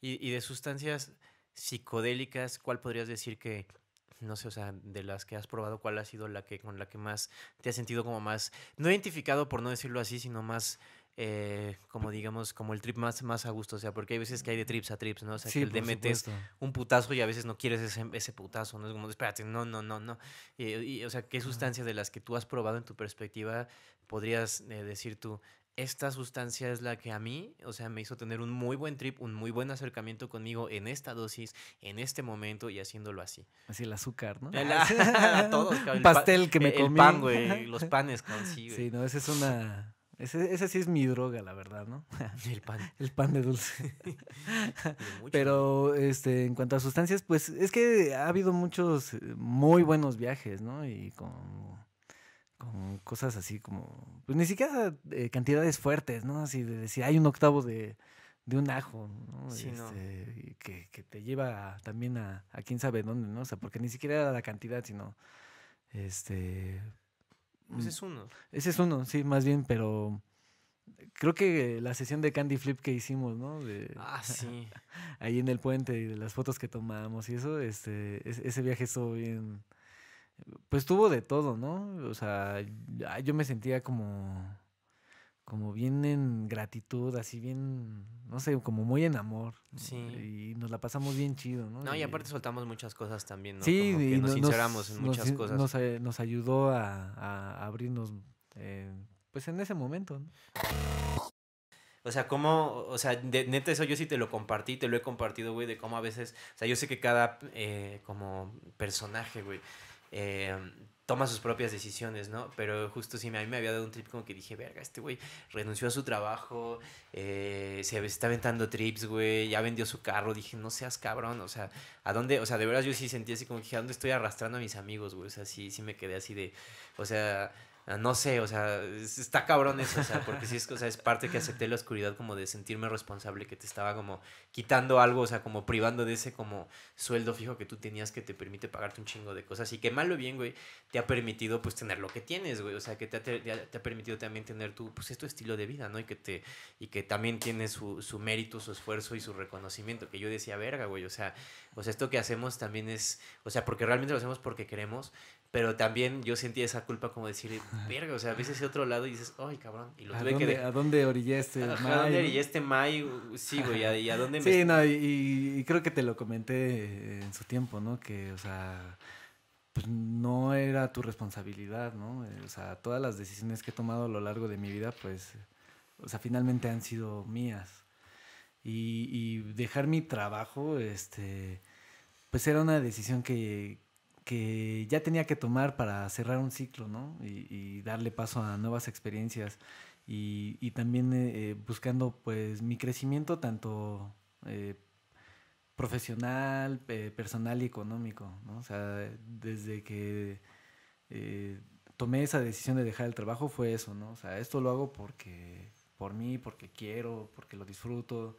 Y, y de sustancias psicodélicas, ¿cuál podrías decir que... No sé, o sea, de las que has probado, ¿cuál ha sido la que con la que más te has sentido como más, no identificado por no decirlo así, sino más, eh, como digamos, como el trip más, más a gusto? O sea, porque hay veces que hay de trips a trips, ¿no? O sea, sí, que el D M T es un putazo y a veces no quieres ese, ese putazo, ¿no? Es como, espérate, no, no, no, no. Y, y, o sea, ¿qué sustancia de las que tú has probado en tu perspectiva podrías eh, decir tú? Esta sustancia es la que a mí, o sea, me hizo tener un muy buen trip, un muy buen acercamiento conmigo en esta dosis, en este momento y haciéndolo así. Así el azúcar, ¿no? La, todos, cabrón. Un pastel pa- que me el comí. El pan, güey, los panes, cabrón, sí, güey. Sí, no, esa es una... Ese, ese sí es mi droga, la verdad, ¿no? El pan. El pan de dulce. Pero este, en cuanto a sustancias, pues es que ha habido muchos muy buenos viajes, ¿no? Y con... con cosas así como... Pues ni siquiera eh, cantidades fuertes, ¿no? Así de decir, hay un octavo de, de un ajo, ¿no? Sí, este, no. Que, que te lleva a, también a, a quién sabe dónde, ¿no? O sea, porque ni siquiera era la cantidad, sino... este Ese es uno. Ese es uno, sí, más bien, pero... Creo que la sesión de Candy Flip que hicimos, ¿no? De, ah, sí. Ahí en el puente y de las fotos que tomamos y eso, este, es, ese viaje estuvo bien... Pues tuvo de todo, ¿no? O sea, yo me sentía como... como bien en gratitud, así bien, no sé, como muy en amor. Sí. Y nos la pasamos bien chido, ¿no? No, y aparte soltamos muchas cosas también, ¿no? Sí, como y que nos sinceramos en muchas nos, cosas. Nos, nos ayudó a, a abrirnos, eh, pues en ese momento, ¿no? O sea, cómo, o sea, de, neta eso yo sí te lo compartí, te lo he compartido, güey, de cómo a veces, o sea, yo sé que cada eh, como personaje, güey, eh... toma sus propias decisiones, ¿no? Pero justo sí, a mí me había dado un trip como que dije, verga, este güey renunció a su trabajo, eh, se está aventando trips, güey, ya vendió su carro, dije, no seas cabrón, o sea, ¿a dónde? O sea, de verdad yo sí sentí así como que dije, ¿a dónde estoy arrastrando a mis amigos, güey? O sea, sí, sí me quedé así de, o sea, no sé, o sea, está cabrón eso, o sea, porque sí es, o sea, es parte que acepté la oscuridad como de sentirme responsable, que te estaba como quitando algo, o sea, como privando de ese como sueldo fijo que tú tenías que te permite pagarte un chingo de cosas y que mal o bien, güey, te ha permitido pues tener lo que tienes, güey, o sea, que te ha, te ha, te ha permitido también tener tu, pues es tu estilo de vida, ¿no? Y que, te, y que también tiene su, su mérito, su esfuerzo y su reconocimiento, que yo decía, verga, güey, o sea, o sea, esto que hacemos también es, o sea, porque realmente lo hacemos porque queremos, pero también yo sentí esa culpa como decir, verga, o sea, ves ese otro lado y dices, ay, cabrón. Y lo tuve dónde, que... De... ¿A dónde orillaste, May? ¿A dónde orillaste, May? Sí, güey, ¿a, y a dónde sí, me... Sí, no, y, y creo que te lo comenté en su tiempo, ¿no? Que, o sea, pues no era tu responsabilidad, ¿no? O sea, todas las decisiones que he tomado a lo largo de mi vida, pues, o sea, finalmente han sido mías. Y, y dejar mi trabajo, este, pues era una decisión que... que ya tenía que tomar para cerrar un ciclo, ¿no? Y, y darle paso a nuevas experiencias y, y también eh, buscando, pues, mi crecimiento tanto eh, profesional, eh, personal y económico, ¿no? O sea, desde que eh, tomé esa decisión de dejar el trabajo fue eso, ¿no? O sea, esto lo hago porque por mí, porque quiero, porque lo disfruto,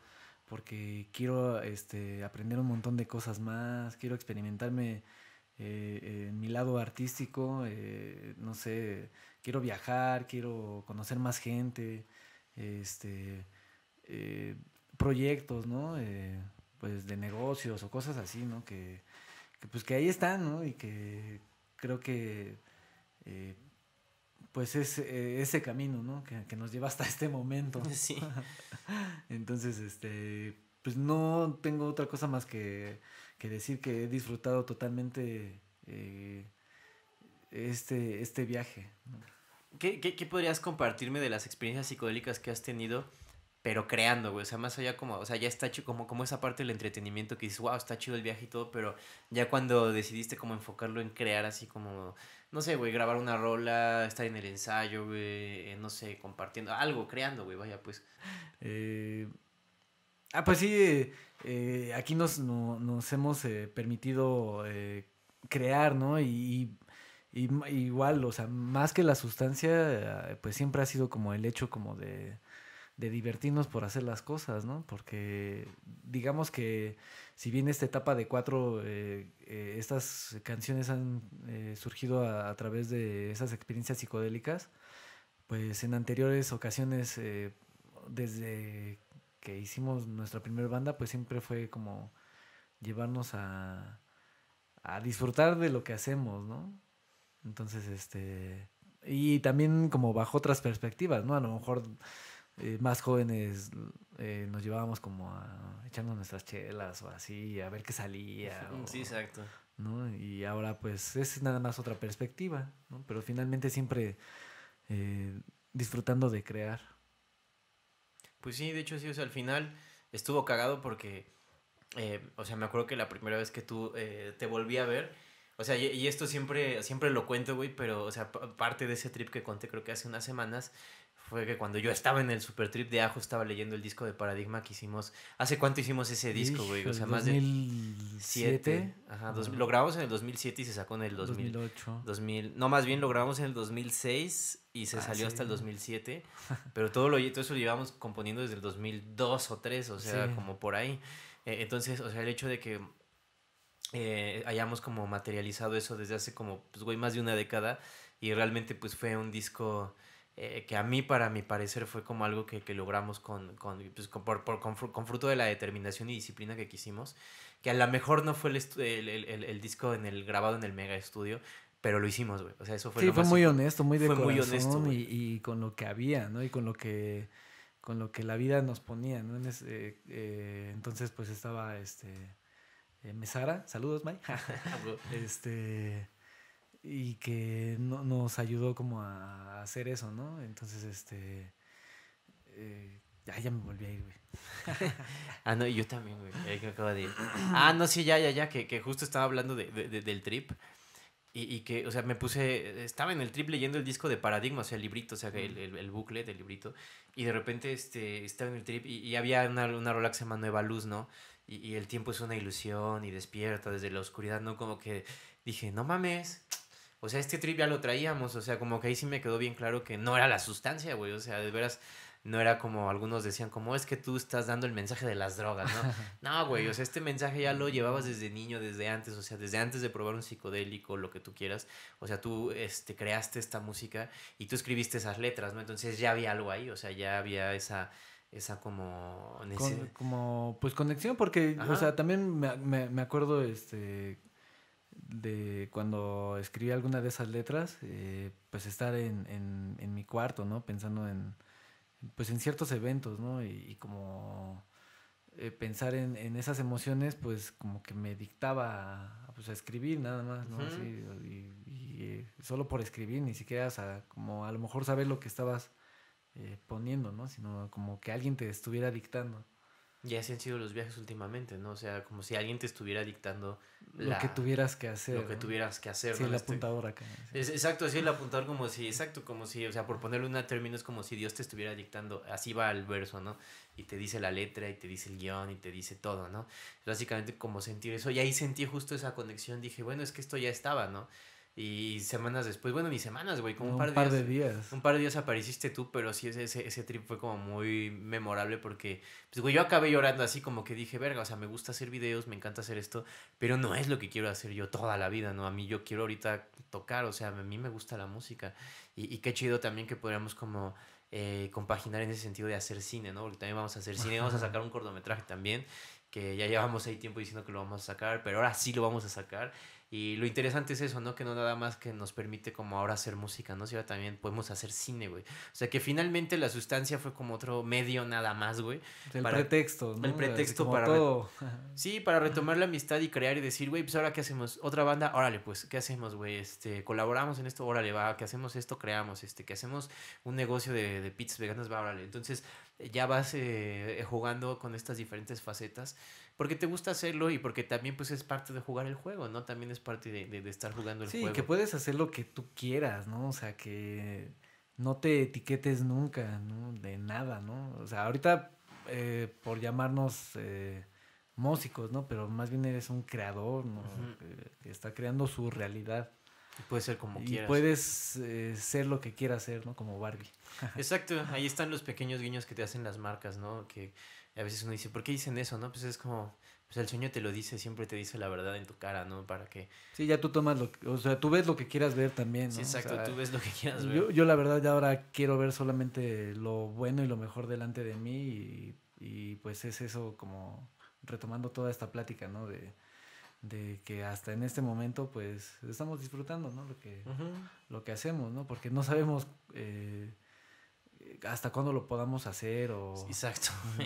porque quiero este, aprender un montón de cosas más, quiero experimentarme... Eh, eh, en mi lado artístico, eh, no sé, quiero viajar, quiero conocer más gente, este, eh, proyectos, ¿no? Eh, pues de negocios o cosas así, ¿no? Que, que pues que ahí están, ¿no? Y que creo que eh, pues es eh, ese camino, ¿no? Que, que nos lleva hasta este momento. Sí. Entonces, este, pues no tengo otra cosa más que... que decir que he disfrutado totalmente eh, este, este viaje, ¿no? ¿Qué, qué, ¿Qué podrías compartirme de las experiencias psicodélicas que has tenido, pero creando, güey? O sea, más allá como, o sea, ya está chido, como, como esa parte del entretenimiento que dices, wow, está chido el viaje y todo, pero ya cuando decidiste como enfocarlo en crear así como, no sé, güey, grabar una rola, estar en el ensayo, güey, no sé, compartiendo, algo, creando, güey, vaya, pues. Eh... Ah, pues sí, eh, eh, aquí nos, no, nos hemos eh, permitido eh, crear, ¿no? Y, y, y igual, o sea, más que la sustancia, eh, pues siempre ha sido como el hecho como de, de divertirnos por hacer las cosas, ¿no? Porque digamos que si bien esta etapa de cuatro, eh, eh, estas canciones han eh, surgido a, a través de esas experiencias psicodélicas, pues en anteriores ocasiones, eh, desde... que hicimos nuestra primera banda, pues siempre fue como llevarnos a, a disfrutar de lo que hacemos, ¿no? Entonces, este... y también como bajo otras perspectivas, ¿no? A lo mejor eh, más jóvenes eh, nos llevábamos como a echarnos nuestras chelas o así, a ver qué salía. Sí, o, exacto. ¿No? Y ahora, pues, es nada más otra perspectiva, ¿no? Pero finalmente siempre eh, disfrutando de crear. Pues sí, de hecho sí, o sea, al final estuvo cagado porque, eh, o sea, me acuerdo que la primera vez que tú eh, te volví a ver, o sea, y, y esto siempre, siempre lo cuento, güey, pero, o sea, parte de ese trip que conté creo que hace unas semanas... fue que cuando yo estaba en el super trip de Ajo, estaba leyendo el disco de Paradigma que hicimos. ¿Hace cuánto hicimos ese disco, güey? O sea, más de... ¿dos mil siete? Ajá, dos, lo grabamos en el dos mil siete y se sacó en el dos mil, dos mil ocho. dos mil, no, más bien lo grabamos en el dos mil seis y se ah, salió sí, hasta el dos mil siete. Pero todo, lo, todo eso lo llevamos componiendo desde el dos mil dos o dos mil tres, o sea, sí, como por ahí. Eh, entonces, o sea, el hecho de que eh, hayamos como materializado eso desde hace como, pues, güey, más de una década. Y realmente, pues, fue un disco... Eh, que a mí, para mi parecer, fue como algo que, que logramos con, con, pues, con, por, por, con, con fruto de la determinación y disciplina que quisimos, que a lo mejor no fue el, el, el, el disco en el, grabado en el mega estudio, pero lo hicimos, güey. O sea, eso fue sí, lo fue más muy simple. Honesto, muy de fue corazón, muy honesto, y, y con lo que había, ¿no? Y con lo que, con lo que la vida nos ponía, ¿no? En ese, eh, eh, entonces, pues, estaba este, eh, Mesara, saludos, May. este... Y que no, nos ayudó como a hacer eso, ¿no? Entonces, este... Eh, ya, ya me volví a ir, güey. Ah, no, y yo también, güey. Ahí me acabo de ir. Ah, no, sí, ya, ya, ya. Que, que justo estaba hablando de, de, de, del trip. Y, y que, o sea, me puse... Estaba en el trip leyendo el disco de Paradigma, o sea, el librito, o sea, el, el, el bucle del librito. Y de repente este, estaba en el trip y, y había una, una rola que se llama Nueva Luz, ¿no? Y, y el tiempo es una ilusión y despierta desde la oscuridad, ¿no? Como que dije, no mames... O sea, este trip ya lo traíamos, o sea, como que ahí sí me quedó bien claro que no era la sustancia, güey, o sea, de veras, no era como algunos decían, como, es que tú estás dando el mensaje de las drogas, ¿no? No, güey, o sea, este mensaje ya lo llevabas desde niño, desde antes, o sea, desde antes de probar un psicodélico, lo que tú quieras, o sea, tú este, creaste esta música y tú escribiste esas letras, ¿no? Entonces ya había algo ahí, o sea, ya había esa... Esa como... Con, como, pues, conexión, porque, ajá, o sea, también me, me, me acuerdo, este... de cuando escribí alguna de esas letras, eh, pues estar en, en, en mi cuarto, ¿no? Pensando en, pues, en ciertos eventos, ¿no? Y, y como eh, pensar en, en esas emociones, pues como que me dictaba a, pues, a escribir nada más, ¿no? Uh-huh. Así, y, y eh, solo por escribir, ni siquiera, o sea, como a lo mejor saber lo que estabas eh, poniendo, ¿no? Sino como que alguien te estuviera dictando. Y así han sido los viajes últimamente, ¿no? O sea, como si alguien te estuviera dictando... La, lo que tuvieras que hacer. Lo que ¿no? tuvieras que hacer. Sí, ¿no? El apuntador acá. Sí. Es, exacto, así el apuntador como si... Exacto, como si... O sea, por ponerle un término, es como si Dios te estuviera dictando. Así va el verso, ¿no? Y te dice la letra, y te dice el guión, y te dice todo, ¿no? Básicamente como sentir eso. Y ahí sentí justo esa conexión. Dije, bueno, es que esto ya estaba, ¿no? Y semanas después... Bueno, ni semanas, güey. Como un, un par, par de días, días. Un par de días apareciste tú, pero sí, ese, ese, ese trip fue como muy memorable porque... Pues, güey, yo acabé llorando así como que dije, verga, o sea, me gusta hacer videos, me encanta hacer esto, pero no es lo que quiero hacer yo toda la vida, ¿no? A mí yo quiero ahorita tocar, o sea, a mí me gusta la música. Y, y qué chido también que podríamos como... Eh, compaginar en ese sentido de hacer cine, ¿no? Porque también vamos a hacer cine, vamos a sacar un cortometraje también, que ya llevamos ahí tiempo diciendo que lo vamos a sacar, pero ahora sí lo vamos a sacar. Y lo interesante es eso, ¿no? Que no nada más que nos permite como ahora hacer música, ¿no? Si ahora también podemos hacer cine, güey. O sea, que finalmente la sustancia fue como otro medio nada más, güey. El para... pretexto, ¿no? El pretexto para... Todo. Re... Sí, para retomar la amistad y crear y decir, güey, pues ahora ¿qué hacemos? ¿Otra banda? Órale, pues, ¿qué hacemos, güey? Este, colaboramos en esto, órale, va. ¿Qué hacemos esto? Creamos, este. ¿Qué hacemos? Un negocio de, de pizzas veganas, va, órale. Entonces... ya vas eh, jugando con estas diferentes facetas porque te gusta hacerlo y porque también pues es parte de jugar el juego, ¿no? También es parte de, de, de estar jugando el sí, juego. Sí, que puedes hacer lo que tú quieras, ¿no? O sea, que no te etiquetes nunca, ¿no? De nada, ¿no? O sea, ahorita eh, por llamarnos eh, músicos, ¿no? Pero más bien eres un creador, ¿no? Uh-huh. que, que está creando su realidad. Y puedes ser como y quieras. Y puedes eh, ser lo que quieras ser, ¿no? Como Barbie. Exacto. Ahí están los pequeños guiños que te hacen las marcas, ¿no? Que a veces uno dice, ¿por qué dicen eso, no? Pues es como... Pues el sueño te lo dice, siempre te dice la verdad en tu cara, ¿no? Para que... Sí, ya tú tomas lo que... O sea, tú ves lo que quieras ver también, ¿no? Sí, exacto. O sea, tú ves lo que quieras ver. Yo, yo la verdad ya ahora quiero ver solamente lo bueno y lo mejor delante de mí. Y, y pues es eso como... Retomando toda esta plática, ¿no? De... de que hasta en este momento pues estamos disfrutando, ¿no? Lo que, uh-huh. lo que hacemos, ¿no? Porque no sabemos eh, hasta cuándo lo podamos hacer o... Exacto. ¿no?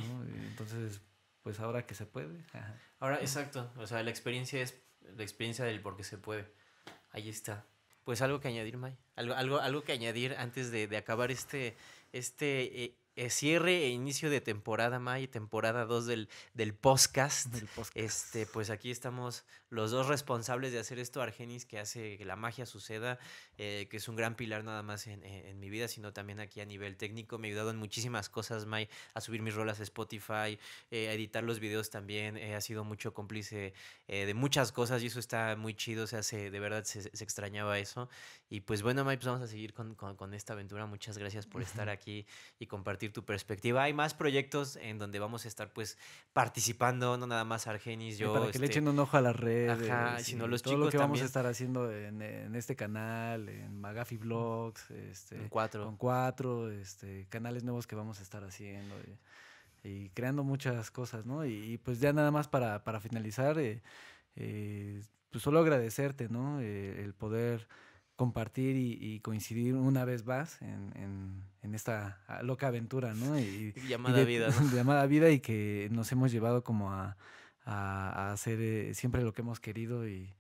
Entonces, pues ahora que se puede. Ahora, exacto. O sea, la experiencia es la experiencia del porque se puede. Ahí está. Pues algo que añadir, May. Algo, algo, algo que añadir antes de, de acabar este, este eh, Eh, cierre e inicio de temporada, May, temporada dos del, del podcast. Del podcast. Este, pues aquí estamos los dos responsables de hacer esto, Argenis, que hace que la magia suceda, eh, que es un gran pilar nada más en, en mi vida, sino también aquí a nivel técnico. Me ha ayudado en muchísimas cosas, May, a subir mis rolas a Spotify, eh, a editar los videos también. Eh, ha sido mucho cómplice eh, de muchas cosas y eso está muy chido, o sea, se, de verdad se, se extrañaba eso. Y pues bueno, May, pues vamos a seguir con, con, con esta aventura. Muchas gracias por estar aquí y compartir tu perspectiva. Hay más proyectos en donde vamos a estar pues participando, no nada más Argenis, yo. Y para que este, le echen un ojo a las redes. Ajá, sino los todo chicos lo que también vamos a estar haciendo en, en este canal, en Magafi Vlogs, este, en cuatro. Con cuatro, este, canales nuevos que vamos a estar haciendo y, y creando muchas cosas, ¿no? Y, y pues ya nada más para, para finalizar, eh, eh, pues solo agradecerte, ¿no? Eh, el poder compartir y, y coincidir una vez más en, en, en esta loca aventura, ¿no? Y, llamada y de, vida, ¿no? Llamada vida, y que nos hemos llevado como a, a, a hacer eh, siempre lo que hemos querido y,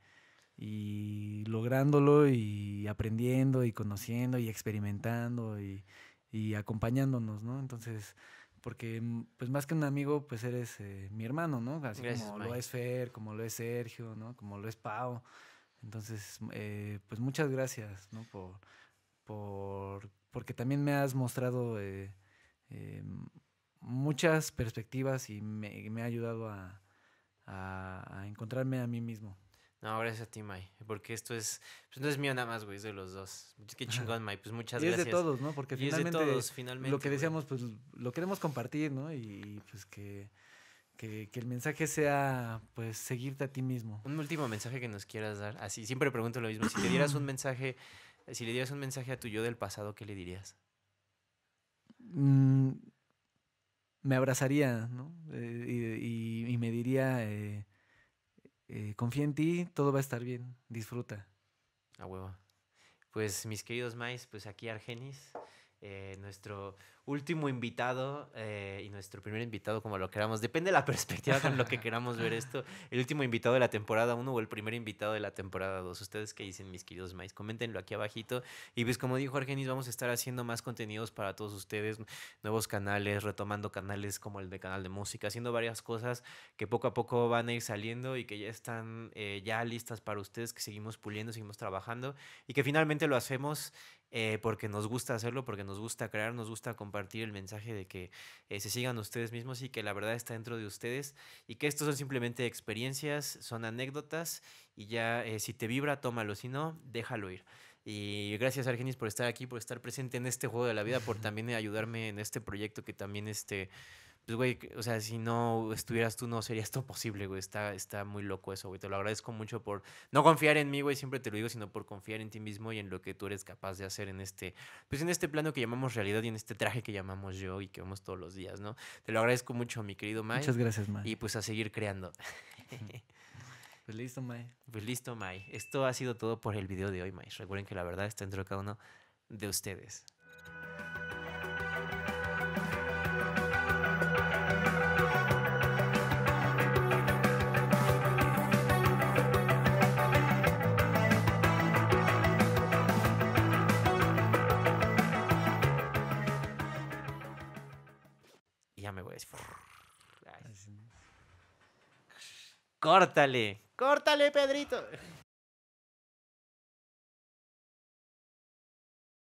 y lográndolo y aprendiendo y conociendo y experimentando y, y acompañándonos, ¿no? Entonces, porque pues más que un amigo, pues eres eh, mi hermano, ¿no? Así Gracias, como Mike. Lo es Fer, como lo es Sergio, ¿no? Como lo es Pau. Entonces, eh, pues muchas gracias, ¿no? Por, por, porque también me has mostrado eh, eh, muchas perspectivas y me, me ha ayudado a, a, a encontrarme a mí mismo. No, gracias a ti, May, porque esto es, pues no es mío nada más, güey, es de los dos. Qué chingón, May, pues muchas y gracias. Y es de todos, ¿no? Porque finalmente, es de todos, finalmente lo que decíamos, pues lo queremos compartir, ¿no? Y pues que... Que, que el mensaje sea, pues, seguirte a ti mismo. Un último mensaje que nos quieras dar. Así, siempre pregunto lo mismo. Si te dieras un mensaje, si le dieras un mensaje a tu yo del pasado, ¿qué le dirías? Mm, me abrazaría, ¿no? Eh, y, y, y me diría, eh, eh, confía en ti, todo va a estar bien, disfruta. A huevo. Pues, mis queridos mais, pues aquí Argenis, eh, nuestro último invitado eh, y nuestro primer invitado, como lo queramos, depende de la perspectiva con lo que queramos ver esto, el último invitado de la temporada uno o el primer invitado de la temporada dos. ¿Ustedes qué dicen, mis queridos mais? Coméntenlo aquí abajito. Y pues como dijo Argenis, vamos a estar haciendo más contenidos para todos ustedes, nuevos canales, retomando canales como el de Canal de Música, haciendo varias cosas que poco a poco van a ir saliendo y que ya están eh, ya listas para ustedes, que seguimos puliendo, seguimos trabajando y que finalmente lo hacemos eh, porque nos gusta hacerlo, porque nos gusta crear, nos gusta compartir compartir el mensaje de que eh, se sigan ustedes mismos y que la verdad está dentro de ustedes y que estos son simplemente experiencias, son anécdotas y ya eh, si te vibra, tómalo, si no, déjalo ir. Y gracias, Argenis, por estar aquí, por estar presente en este juego de la vida, por también ayudarme en este proyecto que también, este, pues, güey, o sea, si no estuvieras tú, no sería esto posible, güey. Está, está muy loco eso, güey. Te lo agradezco mucho por no confiar en mí, güey, siempre te lo digo, sino por confiar en ti mismo y en lo que tú eres capaz de hacer en este, pues, en este plano que llamamos realidad y en este traje que llamamos yo y que vemos todos los días, ¿no? Te lo agradezco mucho, mi querido May. Muchas gracias, May. Y, pues, a seguir creando. Pues listo, May. Pues listo, May. Esto ha sido todo por el video de hoy, May. Recuerden que la verdad está dentro de cada uno de ustedes. Y ya me voy a decir. Córtale. ¡Córtale, Pedrito!